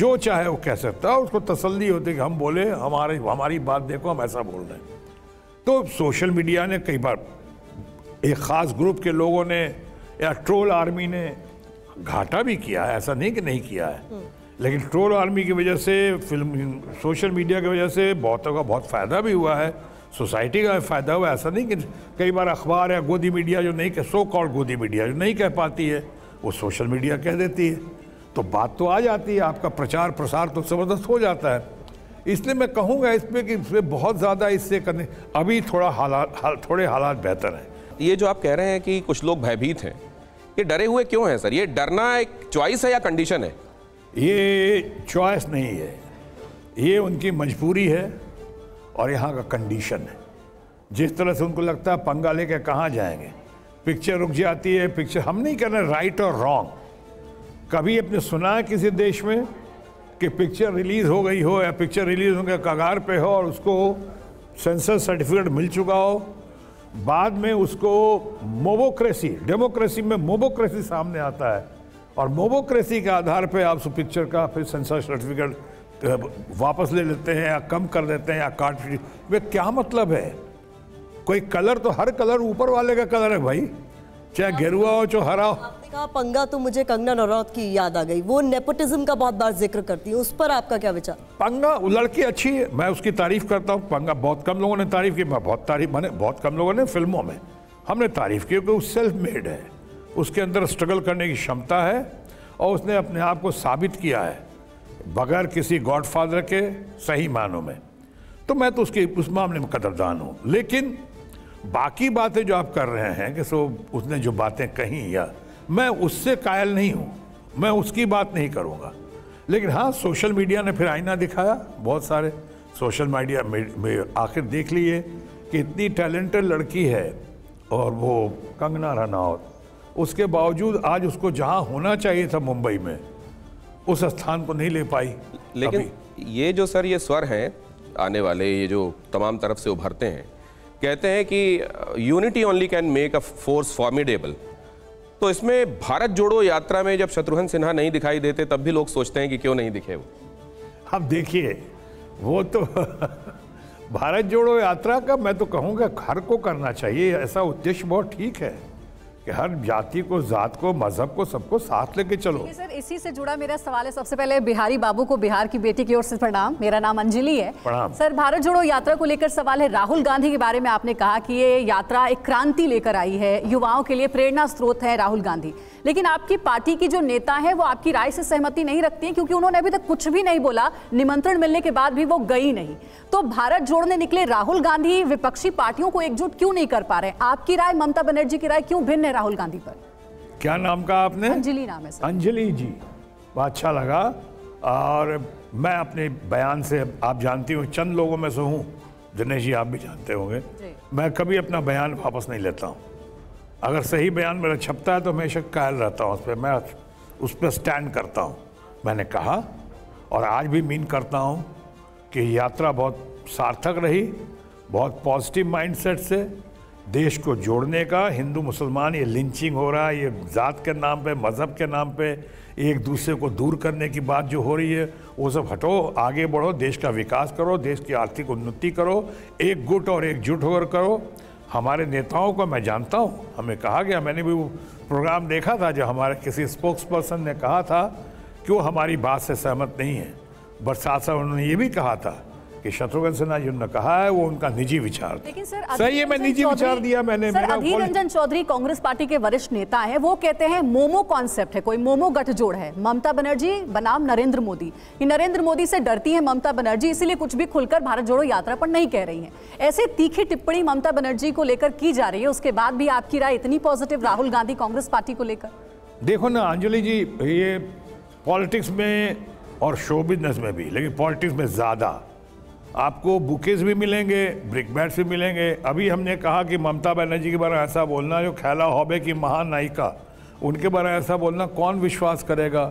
जो चाहे वो कह सकता है। उसको तसल्ली होती है कि हम बोले, हमारे हमारी बात देखो, हम ऐसा बोल रहे हैं। तो सोशल मीडिया ने कई बार एक ख़ास ग्रुप के लोगों ने या ट्रोल आर्मी ने घाटा भी किया है, ऐसा नहीं कि नहीं किया है, लेकिन ट्रोल आर्मी की वजह से, फिल्म सोशल मीडिया की वजह से बहुतों का बहुत फ़ायदा भी हुआ है, सोसाइटी का फ़ायदा हुआ है। ऐसा नहीं कि कई बार अखबार या गोदी मीडिया जो नहीं कह सो कॉल्ड गोदी मीडिया जो नहीं कह पाती है वो सोशल मीडिया कह देती है, तो बात तो आ जाती है, आपका प्रचार प्रसार तो ज़बरदस्त हो जाता है। इसलिए मैं कहूँगा इसमें कि इसमें बहुत ज़्यादा इससे करने, अभी थोड़ा हालात हाल, थोड़े हालात बेहतर हैं। ये जो आप कह रहे हैं कि कुछ लोग भयभीत हैं, ये डरे हुए क्यों हैं सर? ये डरना एक चॉइस है या कंडीशन है? ये चॉइस नहीं है, ये उनकी मजबूरी है और यहाँ का कंडीशन है। जिस तरह से उनको लगता है पंगा लेके कहाँ जाएंगे, पिक्चर रुक जाती है। पिक्चर हम नहीं कह रहे राइट और रॉन्ग। कभी आपने सुना है किसी देश में कि पिक्चर रिलीज़ हो गई हो या पिक्चर रिलीज़ होने के कगार पे हो और उसको सेंसर सर्टिफिकेट मिल चुका हो, बाद में उसको मोबोक्रेसी, डेमोक्रेसी में मोबोक्रेसी सामने आता है और मोबोक्रेसी के आधार पे आप उस पिक्चर का फिर सेंसर सर्टिफिकेट वापस ले लेते हैं या कम कर देते हैं या काट। वे क्या मतलब है? कोई कलर तो हर कलर ऊपर वाले का कलर है भाई, चाहे गेरुआ हो चाहे हरा हो। का पंगा तो मुझे कंगना रनौत की याद आ गई, वो नेपोटिज्म का बहुत बार जिक्र करती है, उस पर आपका क्या विचार? पंगा, वो लड़की अच्छी है, मैं उसकी तारीफ करता हूँ। पंगा बहुत कम लोगों ने तारीफ की, मैं बहुत तारीफ मैंने बहुत कम लोगों ने फिल्मों में हमने तारीफ की, क्योंकि वो सेल्फ मेड है, उसके अंदर स्ट्रगल करने की क्षमता है और उसने अपने आप को साबित किया है बगैर किसी गॉडफादर के सही मानों में। तो मैं तो उसकी उस मामले में कदरदान हूँ। लेकिन बाकी बातें जो आप कर रहे हैं कि सो उसने जो बातें कहीं, या मैं उससे कायल नहीं हूँ, मैं उसकी बात नहीं करूँगा। लेकिन हाँ, सोशल मीडिया ने फिर आईना दिखाया। बहुत सारे सोशल मीडिया में आखिर देख लिए कि इतनी टैलेंटेड लड़की है और वो कंगना रनौत, उसके बावजूद आज उसको जहाँ होना चाहिए था मुंबई में, उस स्थान को नहीं ले पाई। लेकिन ये जो सर ये स्वर हैं आने वाले, ये जो तमाम तरफ से उभरते हैं, कहते हैं कि unity only can make a force formidable. तो इसमें भारत जोड़ो यात्रा में जब शत्रुघ्न सिन्हा नहीं दिखाई देते तब भी लोग सोचते हैं कि क्यों नहीं दिखे वो। अब देखिए वो तो भारत जोड़ो यात्रा का मैं तो कहूँगा हर को करना चाहिए, ऐसा उद्देश्य बहुत ठीक है कि हर जाति को, जात को, मजहब को, सबको साथ लेके चलो। सर इसी से जुड़ा मेरा सवाल है। सबसे पहले बिहारी बाबू को बिहार की बेटी की ओर से प्रणाम। मेरा नाम अंजलि है। प्रणाम। सर भारत जोड़ो यात्रा को लेकर सवाल है। राहुल गांधी के बारे में आपने कहा कि ये यात्रा एक क्रांति लेकर आई है, युवाओं के लिए प्रेरणा स्रोत है राहुल गांधी, लेकिन आपकी पार्टी की जो नेता है वो आपकी राय से सहमति नहीं रखती है क्योंकि उन्होंने अभी तक कुछ भी नहीं बोला, निमंत्रण मिलने के बाद भी वो गई नहीं। तो भारत जोड़ने निकले राहुल गांधी विपक्षी पार्टियों को एकजुट क्यों नहीं कर पा रहे? आपकी राय ममता बनर्जी की राय क्यों भिन्न है राहुल गांधी पर? क्या नाम कहा आपने? अंजलि नाम है। अंजलि जी, बहुत अच्छा लगा। और मैं अपने बयान से, आप जानती हो चंद लोगों में से हूँ, दिनेश जी आप भी जानते होंगे, मैं कभी अपना बयान वापस नहीं लेता हूँ। अगर सही बयान मेरा छपता है तो हमेशा कायल रहता हूँ उस पर, मैं उस पर स्टैंड करता हूँ। मैंने कहा और आज भी मीन करता हूँ कि यात्रा बहुत सार्थक रही, बहुत पॉजिटिव माइंडसेट से देश को जोड़ने का। हिंदू मुसलमान ये लिंचिंग हो रहा है, ये जात के नाम पे, मज़हब के नाम पे एक दूसरे को दूर करने की बात जो हो रही है, वो सब हटो, आगे बढ़ो, देश का विकास करो, देश की आर्थिक उन्नति करो, एकजुट और एकजुट होकर करो। हमारे नेताओं को मैं जानता हूँ, हमें कहा गया, मैंने भी वो प्रोग्राम देखा था जो हमारे किसी स्पोक्स पर्सन ने कहा था कि वो हमारी बात से सहमत नहीं है। बट साथ साथ उन्होंने ये भी कहा था कि शत्रुघ्न सिन्हा जी ने कहा है वो उनका निजी विचार। लेकिन सर सही है, मैं निजी विचार दिया मैंने। सर अधीर रंजन चौधरी कांग्रेस पार्टी के वरिष्ठ नेता हैं, वो कहते हैं मोमो कॉन्सेप्ट है, कोई मोमो गठजोड़ है, ममता बनर्जी बनाम नरेंद्र मोदी। नरेंद्र मोदी से डरती है ममता बनर्जी, इसीलिए कुछ भी खुलकर भारत जोड़ो यात्रा पर नहीं कह रही है। ऐसे तीखी टिप्पणी ममता बनर्जी को लेकर की जा रही है, उसके बाद भी आपकी राय इतनी पॉजिटिव राहुल गांधी कांग्रेस पार्टी को लेकर? देखो ना अंजलि जी, ये पॉलिटिक्स में और शो बिजनेस में भी, लेकिन पॉलिटिक्स में ज़्यादा आपको बुकेज भी मिलेंगे, ब्रिकबैट्स भी मिलेंगे। अभी हमने कहा कि ममता बनर्जी के बारे में ऐसा बोलना, जो ख्याला होबे की महानायिका, उनके बारे में ऐसा बोलना कौन विश्वास करेगा?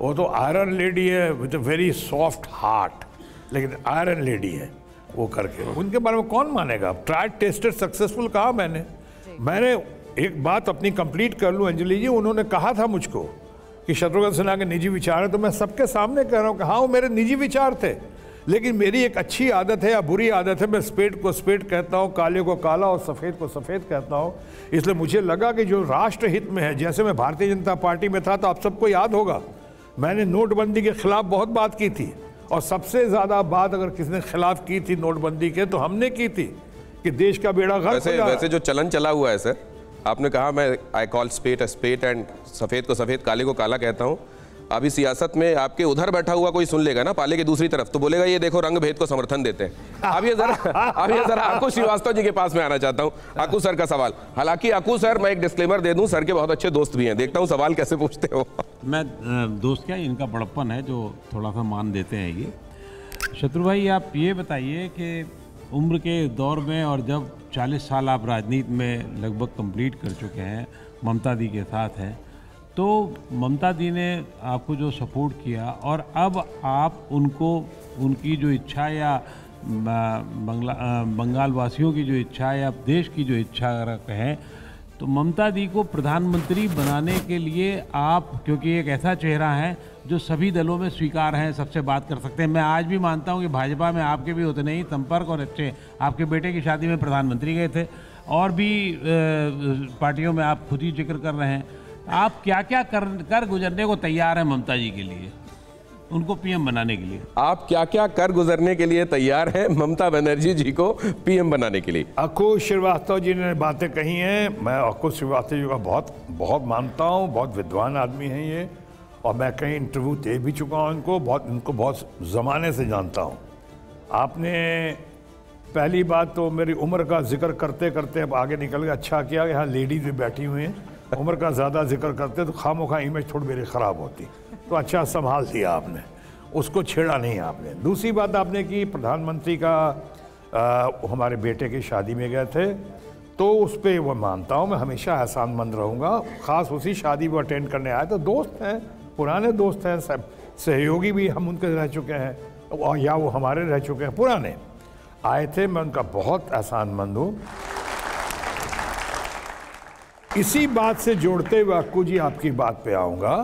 वो तो आयरन लेडी है with a very soft heart, लेकिन आयरन लेडी है वो करके उनके बारे में कौन मानेगा? ट्राइड टेस्टेड सक्सेसफुल कहा मैंने। मैंने एक बात अपनी कंप्लीट कर लूँ अंजलि जी, उन्होंने कहा था मुझको कि शत्रुघ्न सिन्हा के निजी विचार हैं, तो मैं सबके सामने कह रहा हूँ कि हाँ वो मेरे निजी विचार थे, लेकिन मेरी एक अच्छी आदत है या बुरी आदत है, मैं स्पेट को स्पेट कहता हूँ, काले को काला और सफ़ेद को सफ़ेद कहता हूँ। इसलिए मुझे लगा कि जो राष्ट्र हित में है, जैसे मैं भारतीय जनता पार्टी में था तो आप सबको याद होगा मैंने नोटबंदी के ख़िलाफ़ बहुत बात की थी, और सबसे ज़्यादा बात अगर किसने खिलाफ की थी नोटबंदी के तो हमने की थी कि देश का बेड़ा गर्क हो जाए। वैसे, वैसे जो चलन चला हुआ है सर, आपने कहा मैं आई कॉल स्पेट अ स्पेट एंड सफ़ेद को सफ़ेद, काले को काला कहता हूँ। अभी सियासत में आपके उधर बैठा हुआ कोई सुन लेगा ना, पाले के दूसरी तरफ, तो बोलेगा ये देखो रंग भेद को समर्थन देते हैं। अब ये जरा अब ये जरा आकू श्रीवास्तव जी के पास में आना चाहता हूँ, आकू सर का सवाल। हालांकि आकू सर, मैं एक डिस्क्लेमर दे दूं, सर के बहुत अच्छे दोस्त भी हैं, देखता हूँ सवाल कैसे पूछते हो। मैं दोस्त क्या, इनका बड़प्पन है जो थोड़ा सा मान देते हैं ये। शत्रु भाई आप ये बताइए कि उम्र के दौर में, और जब चालीस साल आप राजनीति में लगभग कंप्लीट कर चुके हैं, ममता दी के साथ हैं, तो ममता दी ने आपको जो सपोर्ट किया और अब आप उनको, उनकी जो इच्छा या बंगला बंगाल वासियों की जो इच्छा या देश की जो इच्छा कहें तो ममता दी को प्रधानमंत्री बनाने के लिए आप, क्योंकि एक ऐसा चेहरा है जो सभी दलों में स्वीकार हैं, सबसे बात कर सकते हैं। मैं आज भी मानता हूं कि भाजपा में आपके भी उतने ही संपर्क और अच्छे, आपके बेटे की शादी में प्रधानमंत्री गए थे, और भी पार्टियों में आप खुद ही जिक्र कर रहे हैं। आप क्या क्या कर कर गुजरने को तैयार हैं ममता जी के लिए, उनको पीएम बनाने के लिए? आप क्या क्या कर गुजरने के लिए तैयार हैं ममता बनर्जी जी को पीएम बनाने के लिए? अखिलेश श्रीवास्तव जी ने बातें कही हैं, मैं अखिलेश श्रीवास्तव जी का बहुत बहुत मानता हूँ, बहुत विद्वान आदमी हैं ये, और मैं कई इंटरव्यू दे भी चुका हूँ इनको, बहुत इनको बहुत ज़माने से जानता हूँ। आपने पहली बात तो मेरी उम्र का जिक्र करते करते अब आगे निकल गया, अच्छा किया, यहाँ लेडीज भी बैठी हुई हैं। उम्र का ज़्यादा जिक्र करते तो खामोखा इमेज थोड़ी मेरी ख़राब होती, तो अच्छा संभाल दिया आपने, उसको छेड़ा नहीं आपने। दूसरी बात आपने की प्रधानमंत्री का, आ, हमारे बेटे की शादी में गए थे, तो उस पर वह मानता हूँ मैं हमेशा एहसानमंद रहूँगा। ख़ास उसी शादी वो अटेंड करने आए, तो दोस्त हैं, पुराने दोस्त हैं, सब सहयोगी भी हम उनके रह चुके हैं या वो हमारे रह चुके हैं, पुराने आए थे, मैं उनका बहुत एहसानमंद हूँ। इसी बात से जोड़ते हुए अक्कू जी आपकी बात पे आऊँगा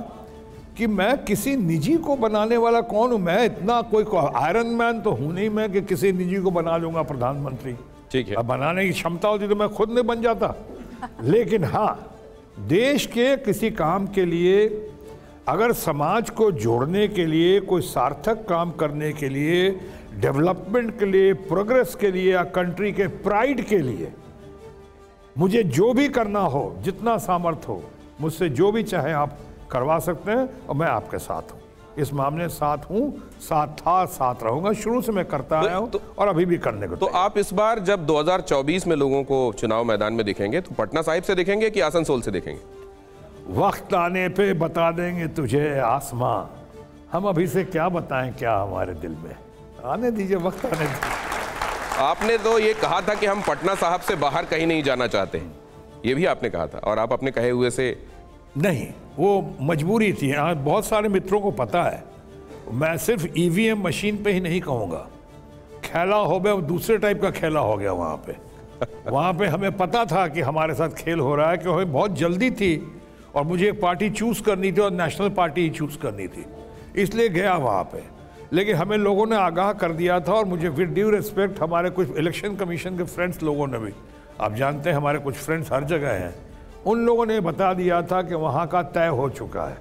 कि मैं किसी निजी को बनाने वाला कौन हूँ, मैं इतना कोई आयरन मैन तो हूँ नहीं मैं कि किसी निजी को बना लूँगा प्रधानमंत्री। ठीक है, अब बनाने की क्षमता होती तो मैं खुद नहीं बन जाता। लेकिन हाँ, देश के किसी काम के लिए, अगर समाज को जोड़ने के लिए, कोई सार्थक काम करने के लिए, डेवलपमेंट के लिए, प्रोग्रेस के लिए या कंट्री के प्राइड के लिए मुझे जो भी करना हो, जितना सामर्थ हो, मुझसे जो भी चाहे आप करवा सकते हैं और मैं आपके साथ हूँ। इस मामले साथ हूँ, साथ था, साथ रहूँगा। शुरू से मैं करता आया हूँ तो, और अभी भी करने को। तो आप इस बार जब दो हज़ार चौबीस में लोगों को चुनाव मैदान में देखेंगे तो पटना साहिब से देखेंगे कि आसनसोल से देखेंगे? वक्त आने पे बता देंगे तुझे आसमां, हम अभी से क्या बताएं क्या हमारे दिल में, आने दीजिए, वक्त आने दीजिए। आपने तो ये कहा था कि हम पटना साहब से बाहर कहीं नहीं जाना चाहते, ये भी आपने कहा था, और आप अपने कहे हुए से नहीं, वो मजबूरी थी। आज बहुत सारे मित्रों को पता है, मैं सिर्फ ईवीएम मशीन पे ही नहीं कहूँगा, खेला हो गया, दूसरे टाइप का खेला हो गया वहाँ पे। वहाँ पे हमें पता था कि हमारे साथ खेल हो रहा है, कि हमें बहुत जल्दी थी और मुझे पार्टी चूज़ करनी थी और नेशनल पार्टी ही चूज़ करनी थी, इसलिए गया वहाँ पर। लेकिन हमें लोगों ने आगाह कर दिया था और मुझे विद ड्यू रिस्पेक्ट हमारे कुछ इलेक्शन कमीशन के फ्रेंड्स लोगों ने भी, आप जानते हैं हमारे कुछ फ्रेंड्स हर जगह हैं, उन लोगों ने बता दिया था कि वहाँ का तय हो चुका है।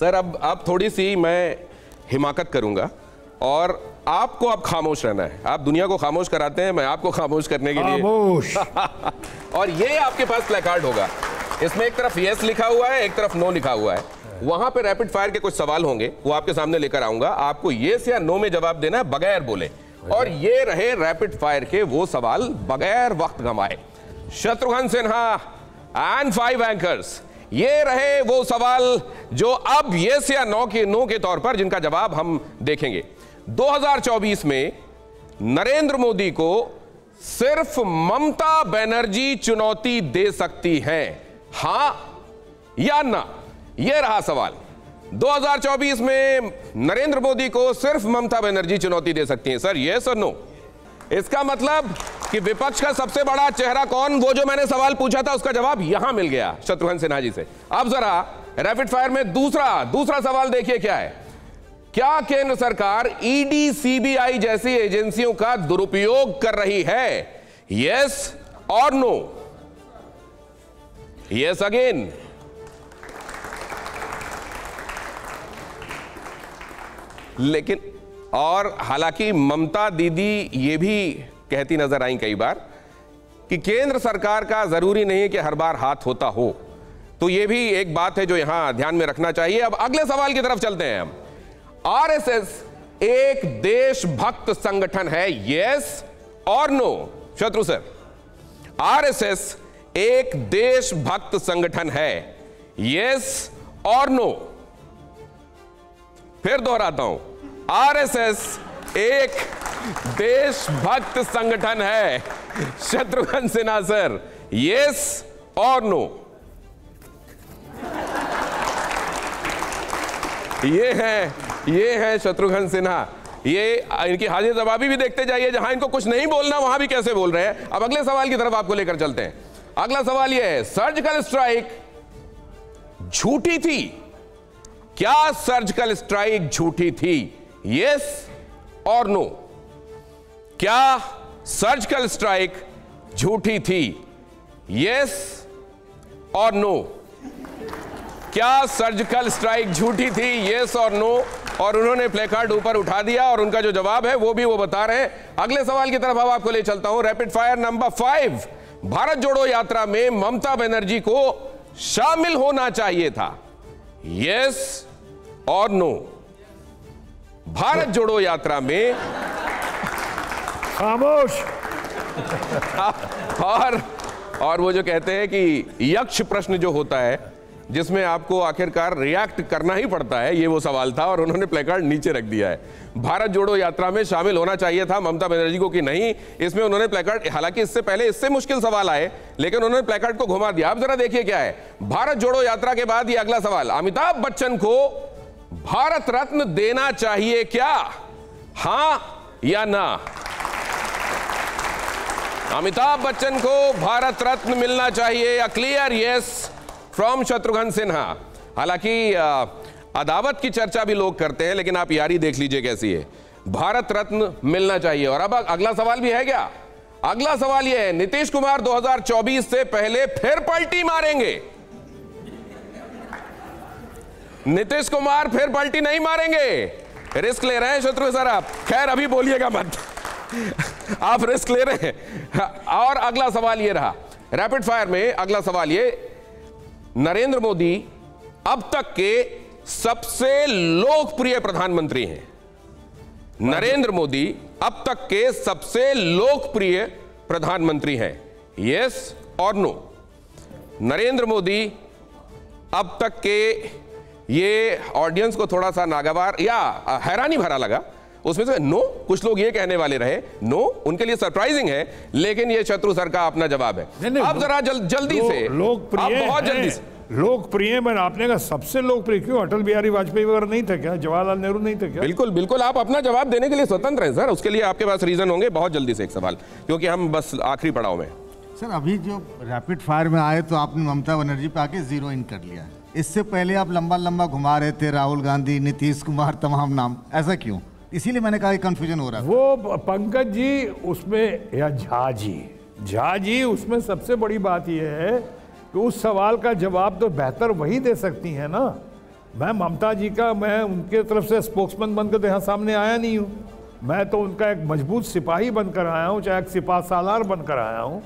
सर अब आप थोड़ी सी, मैं हिमाकत करूँगा और आपको अब खामोश रहना है। आप दुनिया को खामोश कराते हैं, मैं आपको खामोश करने के खामोश। लिए और ये आपके पास प्लेकार्ड होगा, इसमें एक तरफ येस लिखा हुआ है, एक तरफ नो लिखा हुआ है। वहाँ पे रैपिड फायर के कुछ सवाल होंगे, वो आपके सामने लेकर आऊँगा, आपको येस या नो में जवाब देना है बगैर बोले। और ये रहे रैपिड फायर के वो सवाल, बगैर वक्त गंवाए। शत्रुघ्न सिन्हा And five anchors, ये रहे वो सवाल जो अब yes या no के no के तौर पर, जिनका जवाब हम देखेंगे। दो हज़ार चौबीस में नरेंद्र मोदी को सिर्फ ममता बनर्जी चुनौती दे सकती है, हां या ना? ये रहा सवाल, दो हज़ार चौबीस में नरेंद्र मोदी को सिर्फ ममता बनर्जी चुनौती दे सकती है। सर yes और no? इसका मतलब कि विपक्ष का सबसे बड़ा चेहरा कौन, वो जो मैंने सवाल पूछा था उसका जवाब यहां मिल गया शत्रुघ्न सिन्हा जी से। अब जरा रैपिड फायर में दूसरा दूसरा सवाल देखिए क्या है। क्या केंद्र सरकार ईडी सीबीआई जैसी एजेंसियों का दुरुपयोग कर रही है, यस और नो? Yes again. लेकिन और हालांकि ममता दीदी ये भी कहती नजर आई कई बार कि केंद्र सरकार का जरूरी नहीं है कि हर बार हाथ होता हो, तो ये भी एक बात है जो यहां ध्यान में रखना चाहिए। अब अगले सवाल की तरफ चलते हैं हम। आरएसएस एक देशभक्त संगठन है, यस और नो? शत्रु सर, आरएसएस एक देशभक्त संगठन है, यस और नो? फिर दोहराता हूं, आरएसएस एक देशभक्त संगठन है। शत्रुघ्न सिन्हा सर, यस और नो? ये है ये है शत्रुघ्न सिन्हा। ये इनकी हाजिर जवाबी भी देखते जाइए, जहां इनको कुछ नहीं बोलना वहां भी कैसे बोल रहे हैं। अब अगले सवाल की तरफ आपको लेकर चलते हैं। अगला सवाल ये है, सर्जिकल स्ट्राइक झूठी थी, क्या सर्जिकल स्ट्राइक झूठी थी, यस और नो? क्या सर्जिकल स्ट्राइक झूठी थी, यस और नो? क्या सर्जिकल स्ट्राइक झूठी थी, यस और नो? और उन्होंने प्लेकार्ड ऊपर उठा दिया और उनका जो जवाब है वो भी वो बता रहे हैं। अगले सवाल की तरफ अब आपको ले चलता हूं। Rapid fire number five, Bharat Jodo Yatra में ममता बनर्जी को शामिल होना चाहिए था, यस और नो? भारत जोड़ो यात्रा में खामोश। और और वो जो कहते हैं कि यक्ष प्रश्न जो होता है, जिसमें आपको आखिरकार रिएक्ट करना ही पड़ता है, ये वो सवाल था और उन्होंने प्लेकार्ड नीचे रख दिया है। भारत जोड़ो यात्रा में शामिल होना चाहिए था ममता बनर्जी को कि नहीं, इसमें उन्होंने प्लेकार्ड, हालांकि इससे पहले इससे मुश्किल सवाल आए लेकिन उन्होंने प्लेकार्ड को घुमा दिया। आप जरा देखिए क्या है, भारत जोड़ो यात्रा के बाद ये अगला सवाल, अमिताभ बच्चन को भारत रत्न देना चाहिए क्या, हां या ना? अमिताभ बच्चन को भारत रत्न मिलना चाहिए, a clear yes from शत्रुघ्न सिन्हा। हालांकि अदावत की चर्चा भी लोग करते हैं, लेकिन आप यारी देख लीजिए कैसी है। भारत रत्न मिलना चाहिए। और अब अगला सवाल भी है क्या? अगला सवाल यह है, नीतीश कुमार दो हज़ार चौबीस से पहले फिर पलटी मारेंगे? नीतीश कुमार फिर पलटी नहीं मारेंगे? रिस्क ले रहे हैं शत्रुघ्न सर आप। खैर अभी बोलिएगा मत, आप रिस्क ले रहे हैं। और अगला सवाल यह रहा रैपिड फायर में, अगला सवाल ये, नरेंद्र मोदी अब तक के सबसे लोकप्रिय प्रधानमंत्री हैं। नरेंद्र मोदी अब तक के सबसे लोकप्रिय प्रधानमंत्री हैं, यस और नो? नरेंद्र मोदी अब तक के, ये ऑडियंस को थोड़ा सा नागवार या हैरानी भरा लगा, उसमें से नो कुछ लोग ये कहने वाले रहे नो, उनके लिए सरप्राइजिंग है, लेकिन ये शत्रु सर का अपना जवाब है। अब जरा जल, जल्दी लो, से लोकप्रिय, बहुत जल्दी से लोकप्रिय, मैं आपने कहा सबसे लोकप्रिय क्यों? अटल बिहारी वाजपेयी वगैरह नहीं थे क्या? जवाहरलाल नेहरू नहीं थे क्या? बिल्कुल बिल्कुल, आप अपना जवाब देने के लिए स्वतंत्र हैं सर, उसके लिए आपके पास रीजन होंगे। बहुत जल्दी से एक सवाल, क्योंकि हम बस आखिरी पड़ाव में। सर अभी जो रैपिड फायर में आए तो आपने ममता बनर्जी पे आके जीरो इन कर लिया, इससे पहले आप लंबा लंबा घुमा रहे थे राहुल गांधी, नीतीश कुमार, तमाम नाम, ऐसा क्यों? इसीलिए मैंने कहा कंफ्यूजन हो रहा है। वो पंकज जी उसमें, या झा जी, झा जी उसमें सबसे बड़ी बात यह है कि उस सवाल का जवाब तो बेहतर वही दे सकती हैं ना। मैं ममता जी का, मैं उनके तरफ से स्पोक्समैन बनकर तो यहाँ सामने आया नहीं हूँ, मैं तो उनका एक मजबूत सिपाही बनकर आया हूँ, चाहे एक सिपाह सालार बनकर आया हूँ,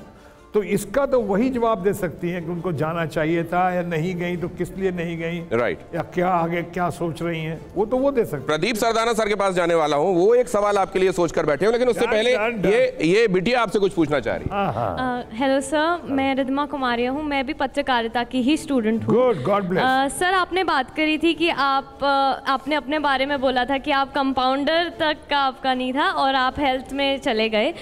तो इसका तो वही जवाब दे सकती हैं कि उनको जाना चाहिए था या नहीं गई तो किस लिए नहीं गई, राइट right. या क्या आगे क्या सोच रही हैं, वो तो वो दे सकते। प्रदीप सरदाना सर के पास जाने वाला हूँ, वो एक सवाल आपके लिए सोचकर बैठे हो, लेकिन उससे पहले जान, जान। ये ये बिटिया आपसे कुछ पूछना चाह रही है। हेलो सर, मैं रिद्धिमा कुमारी हूँ, मैं भी पत्रकारिता की ही स्टूडेंट हूँ। Good, god bless. सर आपने बात करी थी कि आप uh, आपने अपने बारे में बोला था कि आप कंपाउंडर तक का आपका नहीं था और आप हेल्थ में चले गए,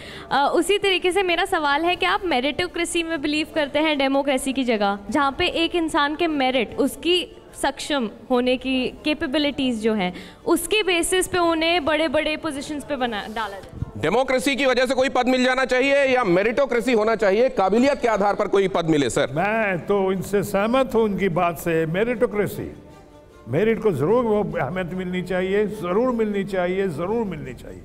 उसी तरीके से मेरा सवाल है कि आप मेरिट डेमोक्रेसी में बिलीव करते हैं, डेमोक्रेसी की जगह जहां पे एक इंसान के मेरिट, उसकी सक्षम होने की कैपेबिलिटीज जो है, उसके बेसिस पे उन्हें बड़े बड़े पोजीशंस पे बना डाला जाए। डेमोक्रेसी की वजह से कोई पद मिल जाना चाहिए या मेरिटोक्रेसी होना चाहिए, काबिलियत के आधार पर कोई पद मिले? सर मैं तो इनसे सहमत हूँ, उनकी बात से। मेरिटोक्रेसी, मेरिट को जरूर वो अहमियत मिलनी चाहिए, जरूर मिलनी चाहिए, जरूर मिलनी चाहिए।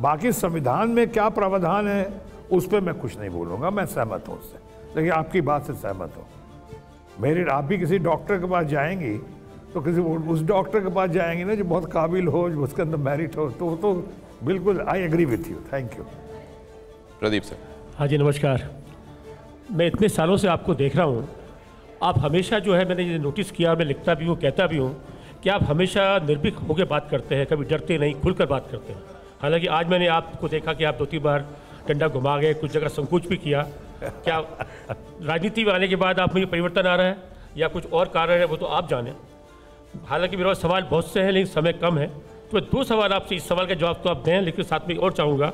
बाकी संविधान में क्या प्रावधान है उस पर मैं कुछ नहीं बोलूँगा, मैं सहमत हूँ उससे, लेकिन आपकी बात से सहमत हूँ। मेरिट, आप भी किसी डॉक्टर के पास जाएंगी तो किसी उस डॉक्टर के पास जाएंगी ना जो बहुत काबिल हो, जो उसके अंदर मेरिट हो, तो तो बिल्कुल I agree with you. Thank you. Pradeep sir. हाँ जी नमस्कार, मैं इतने सालों से आपको देख रहा हूँ, आप हमेशा जो है, मैंने ये नोटिस किया, मैं लिखता भी हूँ, कहता भी हूँ कि आप हमेशा निर्भीक होकर बात करते हैं, कभी डरते नहीं, खुलकर बात करते हैं। हालांकि आज मैंने आपको देखा कि आप दो तीन बार डंडा घुमा गए, कुछ जगह संकोच भी किया, क्या राजनीति में आने के बाद आप में ये परिवर्तन आ रहा है या कुछ और कारण है, वो तो आप जाने। हालांकि मेरे सवाल बहुत से हैं लेकिन समय कम है, तो दो सवाल आपसे, इस सवाल का जवाब तो आप दें, लेकिन साथ में और चाहूँगा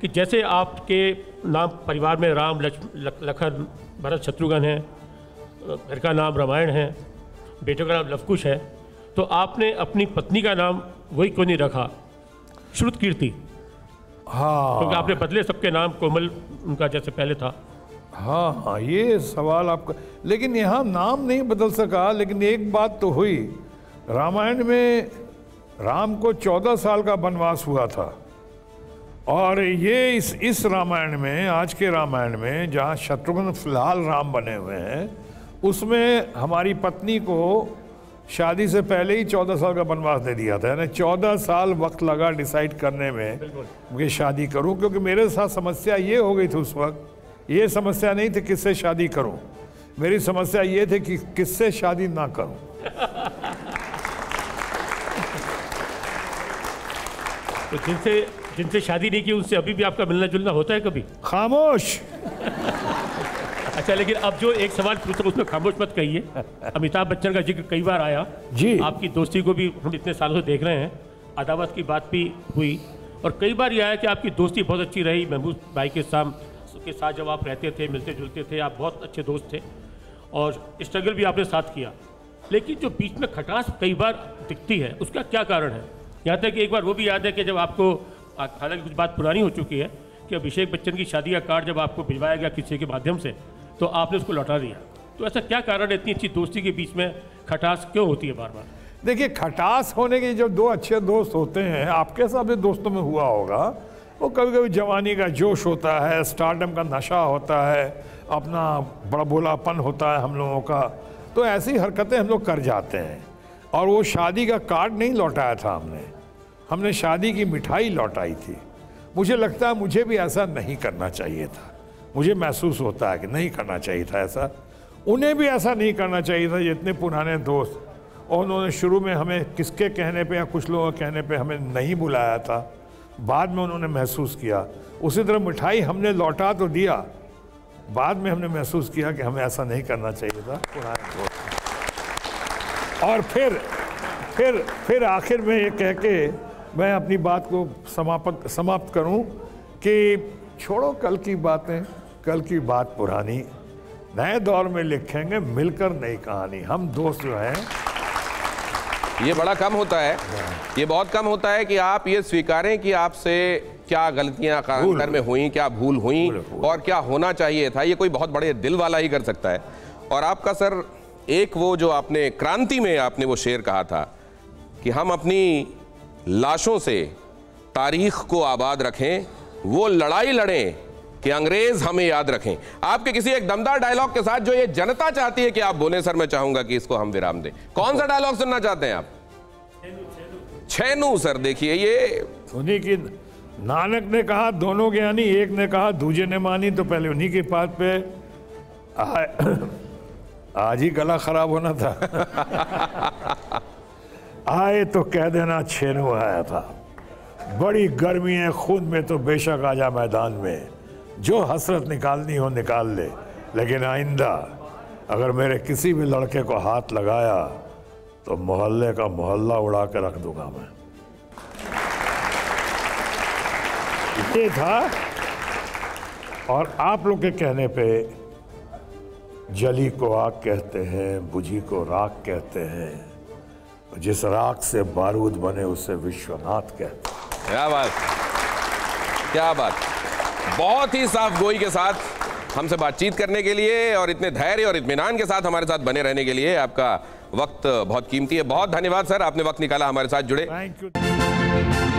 कि जैसे आपके नाम परिवार में राम, लखन, भरत, शत्रुघ्न हैं, घर का नाम रामायण है, बेटों का नाम लवकुश है, तो आपने अपनी पत्नी का नाम वही क्यों नहीं रखा, श्रुत कीर्ति? हाँ, क्योंकि आपने बदले सबके नाम, कोमल उनका जैसे पहले था। हाँ हाँ, ये सवाल आपका, लेकिन यहाँ नाम नहीं बदल सका, लेकिन एक बात तो हुई, रामायण में राम को चौदह साल का वनवास हुआ था, और ये इस इस रामायण में, आज के रामायण में जहाँ शत्रुघ्न फिलहाल राम बने हुए हैं, उसमें हमारी पत्नी को शादी से पहले ही चौदह साल का वनवास दे दिया था, यानी चौदह साल वक्त लगा डिसाइड करने में कि शादी करूं, क्योंकि मेरे साथ समस्या ये हो गई थी उस वक्त, ये समस्या नहीं थी किससे शादी करूं, मेरी समस्या ये थी कि किससे शादी ना करूं। तो जिनसे जिनसे शादी नहीं की उनसे अभी भी आपका मिलना जुलना होता है कभी? खामोश। अच्छा, लेकिन अब जो एक सवाल पूछो उसमें खामोश मत कहिए। अमिताभ बच्चन का जिक्र कई बार आया जी, आपकी दोस्ती को भी हम इतने सालों से देख रहे हैं, अदावत की बात भी हुई, और कई बार यह आया कि आपकी दोस्ती बहुत अच्छी रही महबूब भाई के साथ के साथ जब आप रहते थे, मिलते जुलते थे, आप बहुत अच्छे दोस्त थे, और स्ट्रगल भी आपने साथ किया। लेकिन जो बीच में खटास कई बार दिखती है उसका क्या कारण है? यहाँ तक कि एक बार वो भी याद है कि जब आपको, हालांकि कुछ बात पुरानी हो चुकी है, कि अभिषेक बच्चन की शादी का कार्ड जब आपको भिजवाया गया किसी के माध्यम से तो आपने उसको लौटा दिया। तो ऐसा क्या कारण है इतनी अच्छी दोस्ती के बीच में खटास क्यों होती है बार बार? देखिए, खटास होने के, जब दो अच्छे दोस्त होते हैं, आपके साथ दोस्तों में हुआ होगा, वो कभी कभी जवानी का जोश होता है, स्टारडम का नशा होता है, अपना बड़ा बोलापन होता है हम लोगों का, तो ऐसी हरकतें हम लोग कर जाते हैं। और वो शादी का कार्ड नहीं लौटाया था हमने, हमने शादी की मिठाई लौटाई थी। मुझे लगता है मुझे भी ऐसा नहीं करना चाहिए था, मुझे महसूस होता है कि नहीं करना चाहिए था ऐसा, उन्हें भी ऐसा नहीं करना चाहिए था, जितने पुराने दोस्त। और उन्होंने शुरू में हमें किसके कहने पे या कुछ लोगों के कहने पे हमें नहीं बुलाया था, बाद में उन्होंने महसूस किया। उसी तरह मिठाई हमने लौटा तो दिया, बाद में हमने महसूस किया कि हमें ऐसा नहीं करना चाहिए था पुराने दोस्त। और फिर फिर फिर आखिर में ये कह के मैं अपनी बात को समापन समाप्त करूं कि छोड़ो कल की बातें, कल की बात पुरानी, नए दौर में लिखेंगे मिलकर नई कहानी। हम दोस्त जो हैं, ये बड़ा कम होता है, ये बहुत कम होता है कि आप ये स्वीकारें कि आपसे क्या गलतियां कानून में हुई, क्या भूल हुई और क्या होना चाहिए था। ये कोई बहुत बड़े दिल वाला ही कर सकता है। और आपका सर, एक वो जो आपने क्रांति में आपने वो शेर कहा था कि हम अपनी लाशों से तारीख को आबाद रखें, वो लड़ाई लड़ें कि अंग्रेज हमें याद रखें। आपके किसी एक दमदार डायलॉग के साथ जो ये जनता चाहती है कि आप बोलें, सर मैं चाहूंगा कि इसको हम विराम दें। कौन सा डायलॉग सुनना चाहते हैं आप? छेनू सर, देखिए ये उन्हीं की, नानक ने कहा दोनों ज्ञानी, एक ने कहा दूजे ने मानी, तो पहले उन्हीं के पात पे आ, आज ही गला खराब होना था। आए तो कह देना छेनू आया था, बड़ी गर्मी है खून में तो बेशक आजा मैदान में, जो हसरत निकालनी हो निकाल ले, लेकिन आइंदा अगर मेरे किसी भी लड़के को हाथ लगाया तो मोहल्ले का मोहल्ला उड़ा के रख दूंगा मैं। ये था। और आप लोग के कहने पे जली को आग कहते हैं, बुझी को राख कहते हैं, जिस राख से बारूद बने उसे विश्वनाथ कहते हैं। क्या बात, क्या बात। बहुत ही साफ गोई के साथ हमसे बातचीत करने के लिए और इतने धैर्य और इत्मीनान के साथ हमारे साथ बने रहने के लिए, आपका वक्त बहुत कीमती है। बहुत धन्यवाद सर, आपने वक्त निकाला हमारे साथ जुड़े। Thank you.